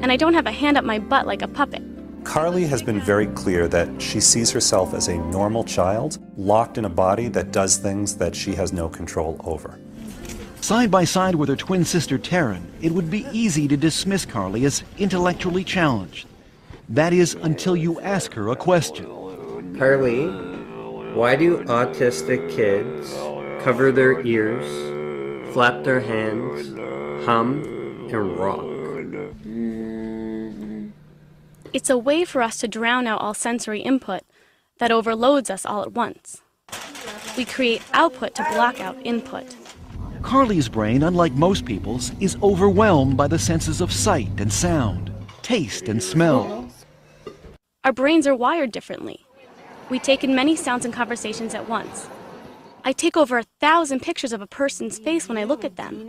And I don't have a hand up my butt like a puppet. Carly has been very clear that she sees herself as a normal child, locked in a body that does things that she has no control over. Side by side with her twin sister Taryn, it would be easy to dismiss Carly as intellectually challenged. That is, until you ask her a question. Carly, why do autistic kids cover their ears, flap their hands, hum, and rock? It's a way for us to drown out all sensory input that overloads us all at once. We create output to block out input. Carly's brain, unlike most people's, is overwhelmed by the senses of sight and sound, taste and smell. Our brains are wired differently. We take in many sounds and conversations at once. I take over a thousand pictures of a person's face when I look at them.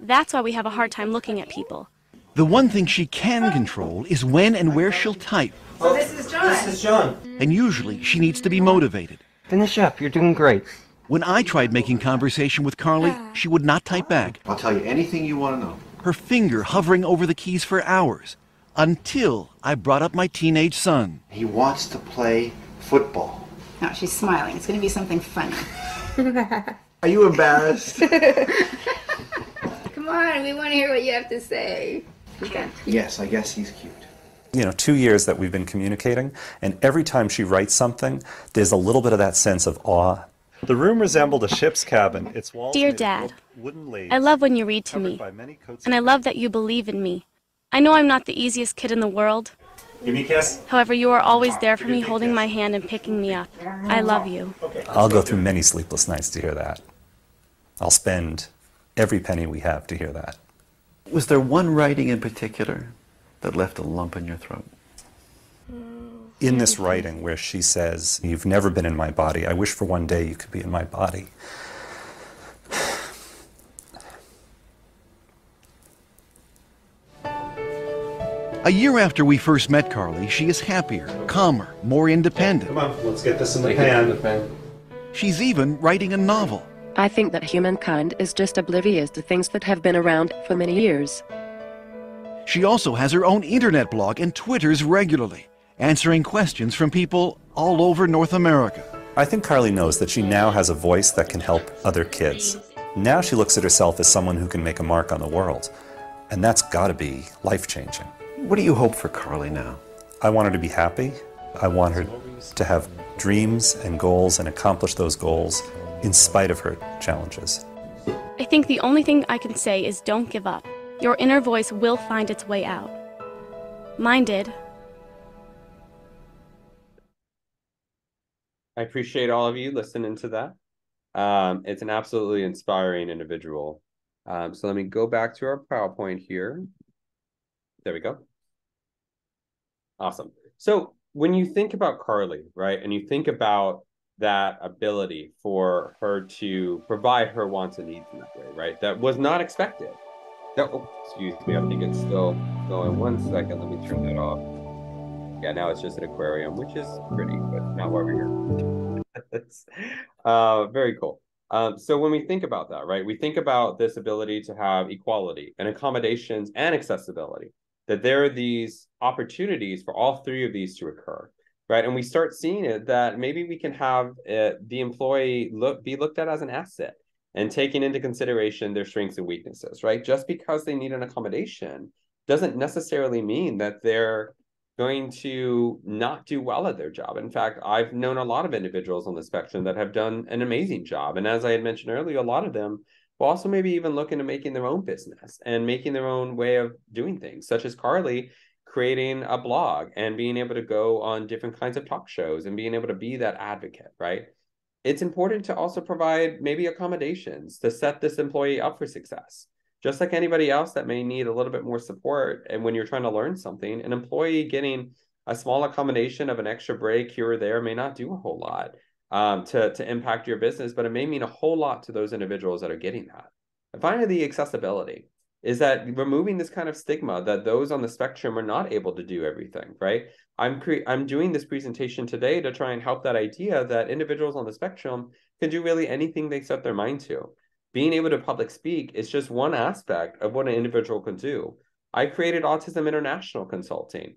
That's why we have a hard time looking at people. The one thing she can control is when and where she'll type. So this is John. This is John. And usually she needs to be motivated. Finish up. You're doing great. When I tried making conversation with Carly, she would not type back. I'll tell you anything you want to know. Her finger hovering over the keys for hours, until I brought up my teenage son. He wants to play football. Now she's smiling. It's going to be something funny. Are you embarrassed? Come on. We want to hear what you have to say. Okay. Yes, I guess he's cute. You know, two years that we've been communicating, and every time she writes something, there's a little bit of that sense of awe. The room resembled a ship's cabin. Its walls Dear Dad, I love when you read to me, and I love that you believe in me. I know I'm not the easiest kid in the world. Give me a kiss. However, you are always there for me, holding my hand and picking me up. I love you. Okay. I'll go through many sleepless nights to hear that. I'll spend every penny we have to hear that. Was there one writing in particular that left a lump in your throat? In this writing where she says, "You've never been in my body. I wish for one day you could be in my body." A year after we first met Carly, she is happier, calmer, more independent. Come on, let's get this in the pan. She's even writing a novel. I think that humankind is just oblivious to things that have been around for many years. She also has her own internet blog and twitters regularly, answering questions from people all over North America. I think Carly knows that she now has a voice that can help other kids. Now she looks at herself as someone who can make a mark on the world, and that's got to be life-changing. What do you hope for Carly now? I want her to be happy. I want her to have dreams and goals and accomplish those goals, in spite of her challenges. I think the only thing I can say is don't give up. Your inner voice will find its way out. Mine did. I appreciate all of you listening to that. Um, it's an absolutely inspiring individual. Um, so let me go back to our PowerPoint here. There we go. Awesome. So when you think about Carly, right, and you think about that ability for her to provide her wants and needs in that way, right? That was not expected. That, oh, excuse me, I think it's still going. One second, let me turn that off. yeah, now it's just an aquarium, which is pretty, but not why we're here. uh, very cool. Um, so when we think about that, right, we think about this ability to have equality and accommodations and accessibility, that there are these opportunities for all three of these to occur, right? And we start seeing it that maybe we can have uh, the employee look be looked at as an asset and taking into consideration their strengths and weaknesses, right? Just because they need an accommodation doesn't necessarily mean that they're going to not do well at their job. In fact, I've known a lot of individuals on the spectrum that have done an amazing job. And as I had mentioned earlier, a lot of them will also maybe even look into making their own business and making their own way of doing things, such as Carly creating a blog and being able to go on different kinds of talk shows and being able to be that advocate, right? It's important to also provide maybe accommodations to set this employee up for success. Just like anybody else that may need a little bit more support, and when you're trying to learn something, an employee getting a small accommodation of an extra break here or there may not do a whole lot um, to, to impact your business, but it may mean a whole lot to those individuals that are getting that. And finally, the accessibility is that removing this kind of stigma that those on the spectrum are not able to do everything, right? I'm cre- I'm doing this presentation today to try and help that idea that individuals on the spectrum can do really anything they set their mind to. Being able to public speak is just one aspect of what an individual can do. I created Autism International Consulting.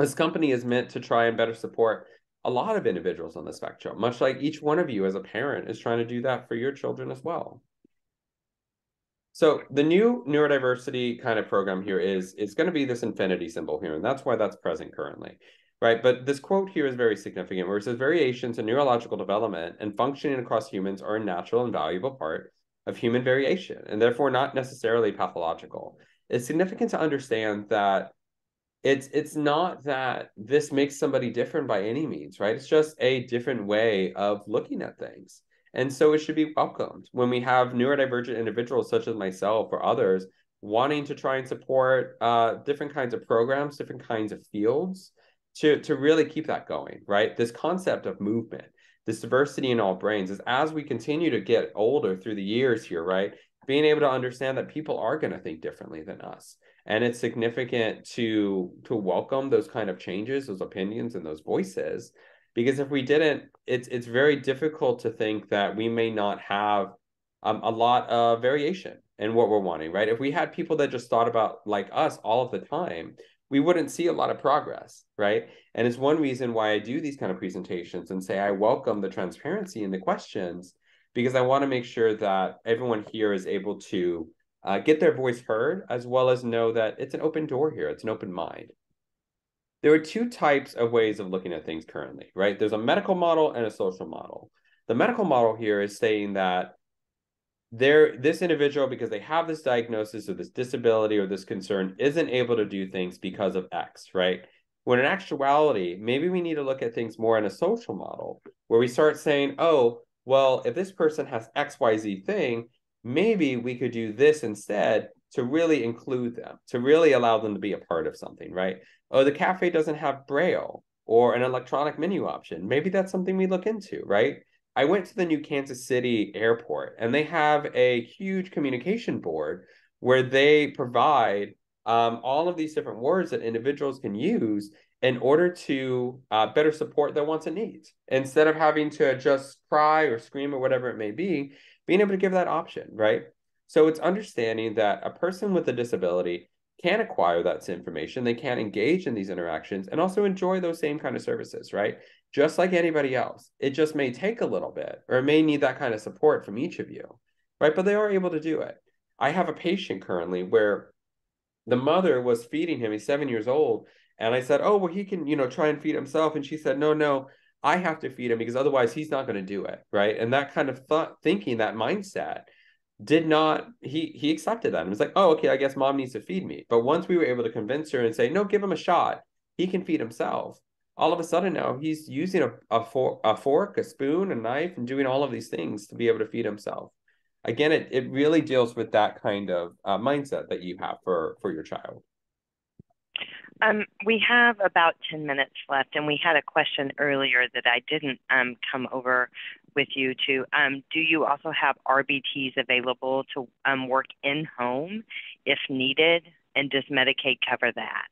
This company is meant to try and better support a lot of individuals on the spectrum, much like each one of you as a parent is trying to do that for your children as well. So the new neurodiversity kind of program here is, is going to be this infinity symbol here, and that's why that's present currently, right? But this quote here is very significant, where it says, variations in neurological development and functioning across humans are a natural and valuable part of human variation, and therefore not necessarily pathological. It's significant to understand that it's, it's not that this makes somebody different by any means, right? It's just a different way of looking at things. And so it should be welcomed when we have neurodivergent individuals such as myself or others wanting to try and support uh, different kinds of programs, different kinds of fields to, to really keep that going, right? This concept of movement, this diversity in all brains is as we continue to get older through the years here, right? Being able to understand that people are going to think differently than us. And it's significant to, to welcome those kind of changes, those opinions, and those voices. Because if we didn't, it's it's very difficult to think that we may not have um, a lot of variation in what we're wanting, right? If we had people that just thought about like us all of the time, we wouldn't see a lot of progress, right? And it's one reason why I do these kind of presentations and say I welcome the transparency and the questions, because I want to make sure that everyone here is able to uh, get their voice heard, as well as know that it's an open door here, it's an open mind. There are two types of ways of looking at things currently, right? There's a medical model and a social model. The medical model here is saying that they're, this individual, because they have this diagnosis or this disability or this concern, isn't able to do things because of X, right? When in actuality, maybe we need to look at things more in a social model, where we start saying, oh, well, if this person has X Y Z thing, maybe we could do this instead to really include them, to really allow them to be a part of something, right? Oh, the cafe doesn't have Braille or an electronic menu option. Maybe that's something we look into, right? I went to the new Kansas City airport, and they have a huge communication board where they provide um, all of these different words that individuals can use in order to uh, better support their wants and needs. Instead of having to just cry or scream or whatever it may be, being able to give that option, right? So it's understanding that a person with a disability can acquire that information, they can engage in these interactions and also enjoy those same kind of services, right? Just like anybody else. It just may take a little bit, or it may need that kind of support from each of you, right? But they are able to do it. I have a patient currently where the mother was feeding him, he's seven years old, and I said, oh, well, he can, you know, try and feed himself. And she said, no, no, I have to feed him because otherwise he's not gonna do it, right? And that kind of thought, thinking, that mindset, did not, he he accepted that and was like, oh, okay, I guess mom needs to feed me. But once we were able to convince her and say, no, give him a shot, he can feed himself, all of a sudden now he's using a, a, for, a fork, a spoon, a knife, and doing all of these things to be able to feed himself. Again, it, it really deals with that kind of uh, mindset that you have for, for your child. Um, we have about ten minutes left, and we had a question earlier that I didn't um, come over with you to. Um, do you also have R B Ts available to um, work in home if needed, and does Medicaid cover that?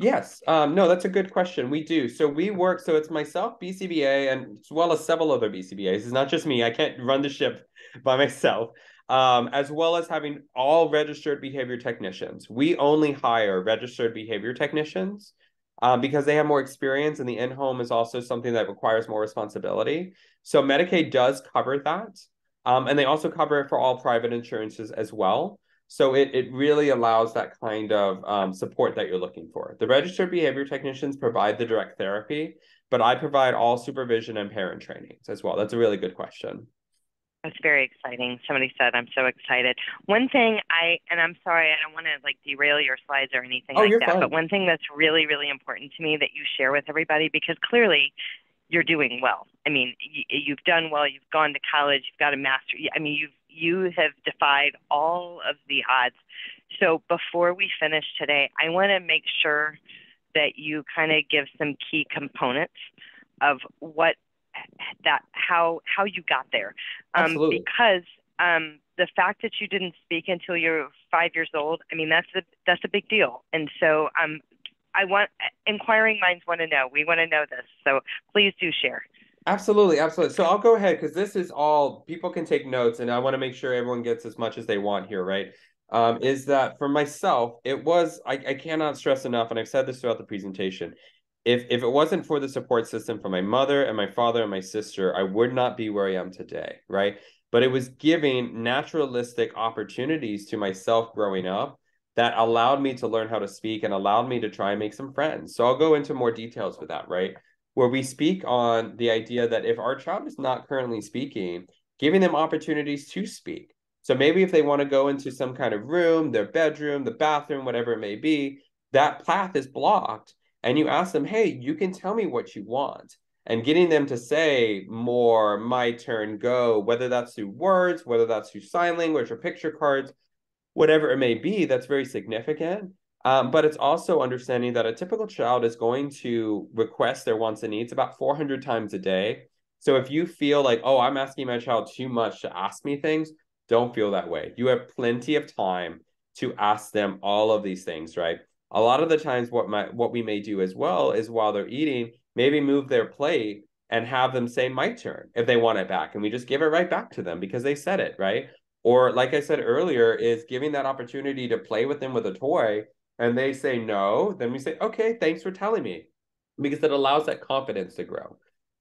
Yes. Um, no, that's a good question. We do. So we work, so it's myself, B C B A, and as well as several other B C B As. It's not just me. I can't run the ship by myself, um, as well as having all registered behavior technicians. We only hire registered behavior technicians um, because they have more experience, and the in-home is also something that requires more responsibility. So Medicaid does cover that. Um, and they also cover it for all private insurances as well. So it, it really allows that kind of um, support that you're looking for. The registered behavior technicians provide the direct therapy, but I provide all supervision and parent trainings as well. That's a really good question. That's very exciting. Somebody said, I'm so excited. One thing I, and I'm sorry, I don't want to like derail your slides or anything oh, like that, fine. But one thing that's really, really important to me that you share with everybody, because clearly you're doing well. I mean, y you've done well, you've gone to college, you've got a master. I mean, you've You have defied all of the odds. So before we finish today, I want to make sure that you kind of give some key components of what that how how you got there. Um, Absolutely. Because um, the fact that you didn't speak until you're five years old, I mean, that's a that's a big deal. And so um, I want inquiring minds want to know. We want to know this. So please do share. Absolutely. Absolutely. So I'll go ahead, because this is all people can take notes, and I want to make sure everyone gets as much as they want here. Right. Um, is that for myself, it was I, I cannot stress enough. And I've said this throughout the presentation. If, if it wasn't for the support system for my mother and my father and my sister, I would not be where I am today. Right. But it was giving naturalistic opportunities to myself growing up that allowed me to learn how to speak and allowed me to try and make some friends. So I'll go into more details with that. Right. Where we speak on the idea that if our child is not currently speaking, giving them opportunities to speak. So maybe if they want to go into some kind of room, their bedroom, the bathroom, whatever it may be, that path is blocked. And you ask them, hey, you can tell me what you want. And getting them to say more, my turn, go, whether that's through words, whether that's through sign language or picture cards, whatever it may be, that's very significant. Um, but it's also understanding that a typical child is going to request their wants and needs about four hundred times a day. So if you feel like, oh, I'm asking my child too much to ask me things, don't feel that way. You have plenty of time to ask them all of these things, right? A lot of the times what my, what we may do as well is while they're eating, maybe move their plate and have them say my turn if they want it back. And we just give it right back to them because they said it, right? Or like I said earlier, is giving that opportunity to play with them with a toy. And they say no, then we say, okay, thanks for telling me, because it allows that confidence to grow.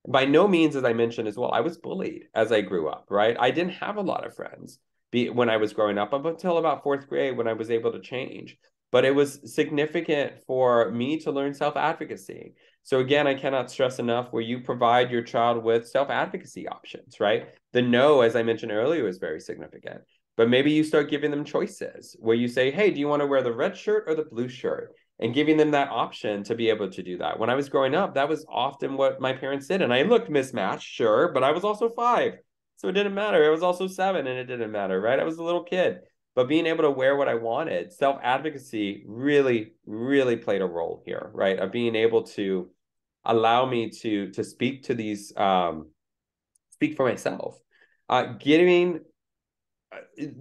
By no means, as I mentioned as well, I was bullied as I grew up, right? I didn't have a lot of friends be, when I was growing up, up until about fourth grade when I was able to change. But it was significant for me to learn self-advocacy. So again, I cannot stress enough where you provide your child with self-advocacy options, right? The no, as I mentioned earlier, is very significant. But maybe you start giving them choices where you say, hey, do you want to wear the red shirt or the blue shirt? And giving them that option to be able to do that. When I was growing up, that was often what my parents did. And I looked mismatched, sure, but I was also five. So it didn't matter. I was also seven and it didn't matter, right? I was a little kid. But being able to wear what I wanted, self-advocacy really, really played a role here, right? Of being able to allow me to, to speak to these, um, speak for myself. Uh, giving...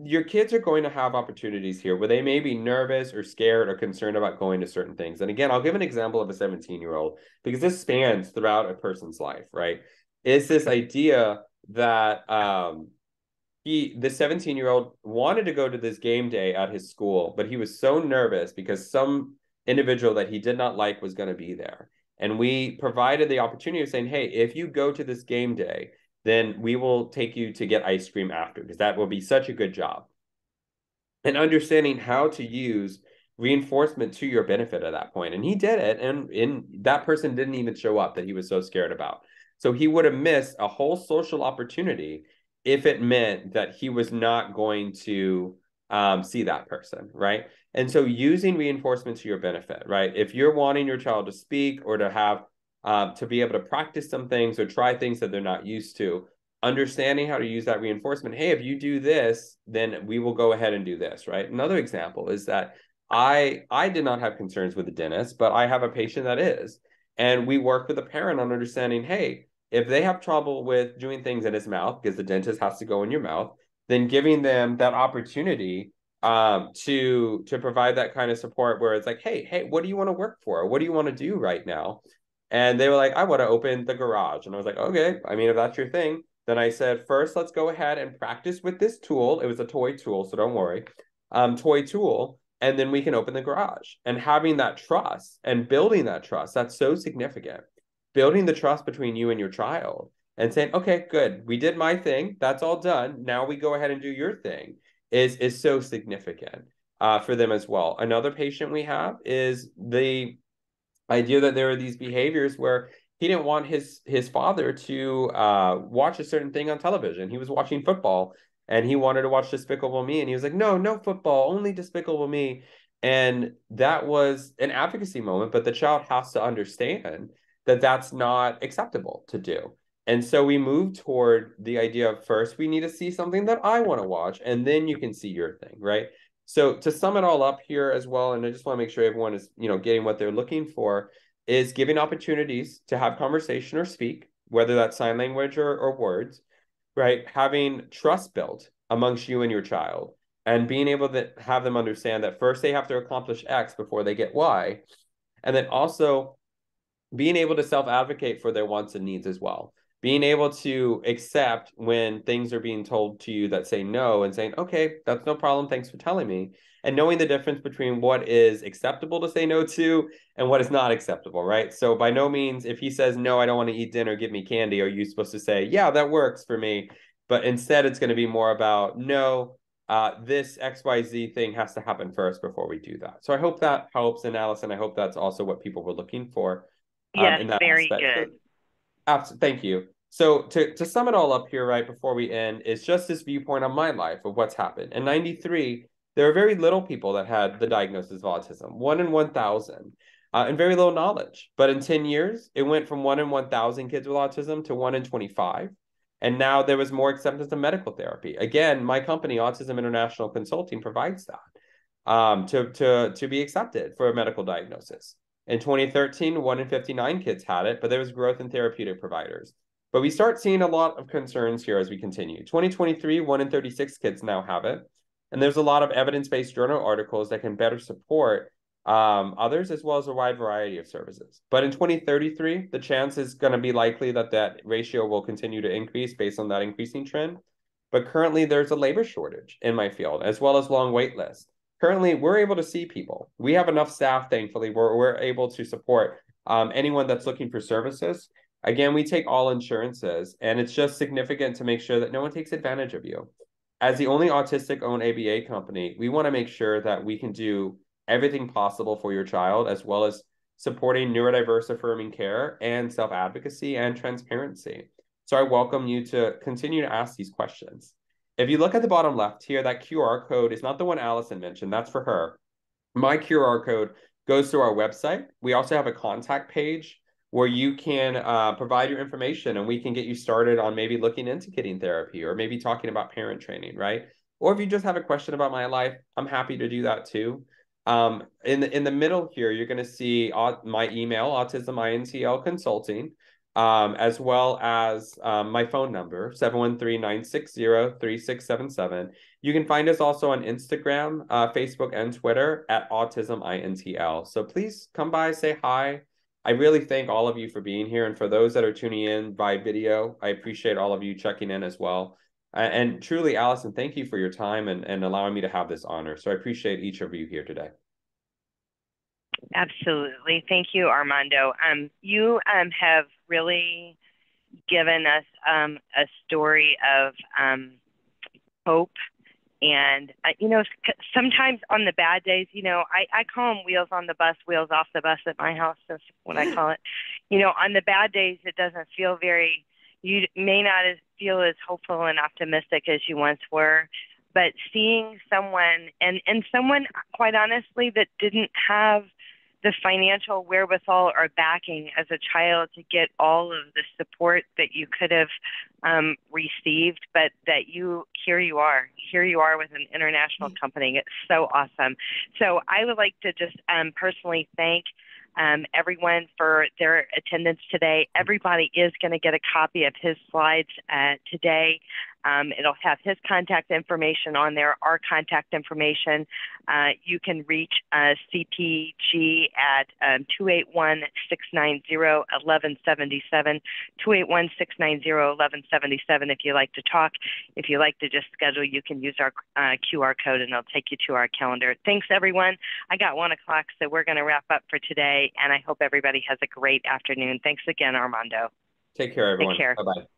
Your kids are going to have opportunities here where they may be nervous or scared or concerned about going to certain things. And again, I'll give an example of a seventeen-year-old because this spans throughout a person's life, right? It's this idea that um, he, the seventeen-year-old wanted to go to this game day at his school, but he was so nervous because some individual that he did not like was going to be there. And we provided the opportunity of saying, hey, if you go to this game day, then we will take you to get ice cream after, because that will be such a good job. And understanding how to use reinforcement to your benefit at that point. And he did it, and, and that person didn't even show up that he was so scared about. So he would have missed a whole social opportunity if it meant that he was not going to um, see that person, right? And so using reinforcement to your benefit, right? If you're wanting your child to speak or to have Um, to be able to practice some things or try things that they're not used to, understanding how to use that reinforcement. Hey, if you do this, then we will go ahead and do this, right? Another example is that I, I did not have concerns with the dentist, but I have a patient that is. And we work with a parent on understanding, hey, if they have trouble with doing things in his mouth, because the dentist has to go in your mouth, then giving them that opportunity um, to to provide that kind of support where it's like, hey, hey, what do you want to work for? What do you want to do right now? And they were like, I want to open the garage. And I was like, okay, I mean, if that's your thing. Then I said, first, let's go ahead and practice with this tool. It was a toy tool, so don't worry, um, toy tool. And then we can open the garage. And having that trust and building that trust, that's so significant. Building the trust between you and your child and saying, okay, good, we did my thing. That's all done. Now we go ahead and do your thing is, is so significant uh, for them as well. Another patient we have is the idea that there are these behaviors where he didn't want his his father to uh, watch a certain thing on television. He was watching football and he wanted to watch Despicable Me. And he was like, no, no football, only Despicable Me. And that was an advocacy moment, but the child has to understand that that's not acceptable to do. And so we move toward the idea of first, we need to see something that I want to watch, and then you can see your thing, right? So to sum it all up here as well, and I just want to make sure everyone is, you know, getting what they're looking for, is giving opportunities to have conversation or speak, whether that's sign language or, or words, right? Having trust built amongst you and your child and being able to have them understand that first they have to accomplish X before they get Y. And then also being able to self-advocate for their wants and needs as well. Being able to accept when things are being told to you that say no and saying, okay, that's no problem. Thanks for telling me. And knowing the difference between what is acceptable to say no to and what is not acceptable, right? So by no means, if he says, no, I don't want to eat dinner, give me candy, are you supposed to say, yeah, that works for me. But instead it's going to be more about, no, uh, this X Y Z thing has to happen first before we do that. So I hope that helps. And Allison, I hope that's also what people were looking for. Yes, um, in that very aspect. Good. Absolutely. Thank you. So to, to sum it all up here, right, before we end, is just this viewpoint on my life of what's happened. In ninety-three, there were very little people that had the diagnosis of autism, one in one thousand, uh, and very little knowledge. But in ten years, it went from one in one thousand kids with autism to one in twenty-five. And now there was more acceptance of medical therapy. Again, my company, Autism International Consulting, provides that um, to, to, to be accepted for a medical diagnosis. In twenty thirteen, one in fifty-nine kids had it, but there was growth in therapeutic providers. But we start seeing a lot of concerns here as we continue. twenty twenty-three, one in thirty-six kids now have it. And there's a lot of evidence-based journal articles that can better support um, others, as well as a wide variety of services. But in twenty thirty-three, the chance is going to be likely that that ratio will continue to increase based on that increasing trend. But currently, there's a labor shortage in my field, as well as long wait lists. Currently, we're able to see people. We have enough staff, thankfully, where we're able to support um, anyone that's looking for services. Again, we take all insurances, and it's just significant to make sure that no one takes advantage of you. As the only autistic-owned A B A company, we want to make sure that we can do everything possible for your child, as well as supporting neurodiverse affirming care and self-advocacy and transparency. So I welcome you to continue to ask these questions. If you look at the bottom left here, that Q R code is not the one Allison mentioned. That's for her. My Q R code goes to our website. We also have a contact page where you can uh, provide your information, and we can get you started on maybe looking into getting therapy or maybe talking about parent training, right? Or if you just have a question about my life, I'm happy to do that too. Um, in, the, in the middle here, you're going to see my email, autism intl consulting. Um, as well as um, my phone number, seven one three, nine six zero, three six seven seven. You can find us also on Instagram, uh, Facebook, and Twitter at autism intl. So please come by, say hi. I really thank all of you for being here. And for those that are tuning in by video, I appreciate all of you checking in as well. And, and truly, Allison, thank you for your time and, and allowing me to have this honor. So I appreciate each of you here today. Absolutely. Thank you, Armando. Um, you um, have really given us um, a story of um, hope. And, uh, you know, sometimes on the bad days, you know, I, I call them wheels on the bus, wheels off the bus at my house. That's what I call it. You know, on the bad days, it doesn't feel very, you may not feel as hopeful and optimistic as you once were. But seeing someone, and, and someone, quite honestly, that didn't have the financial wherewithal or backing as a child to get all of the support that you could have um, received, but that you, here you are, here you are with an international company. It's so awesome. So I would like to just um, personally thank um, everyone for their attendance today. Everybody is going to get a copy of his slides uh, today. Um, it'll have his contact information on there, our contact information. Uh, you can reach uh, C P G at um, two eight one, six nine zero, one one seven seven, two eight one, six nine zero, one one seven seven if you like to talk. If you like to just schedule, you can use our uh, Q R code and it'll take you to our calendar. Thanks, everyone. I got one o'clock, so we're going to wrap up for today, and I hope everybody has a great afternoon. Thanks again, Armando. Take care, everyone. Take care. Bye-bye.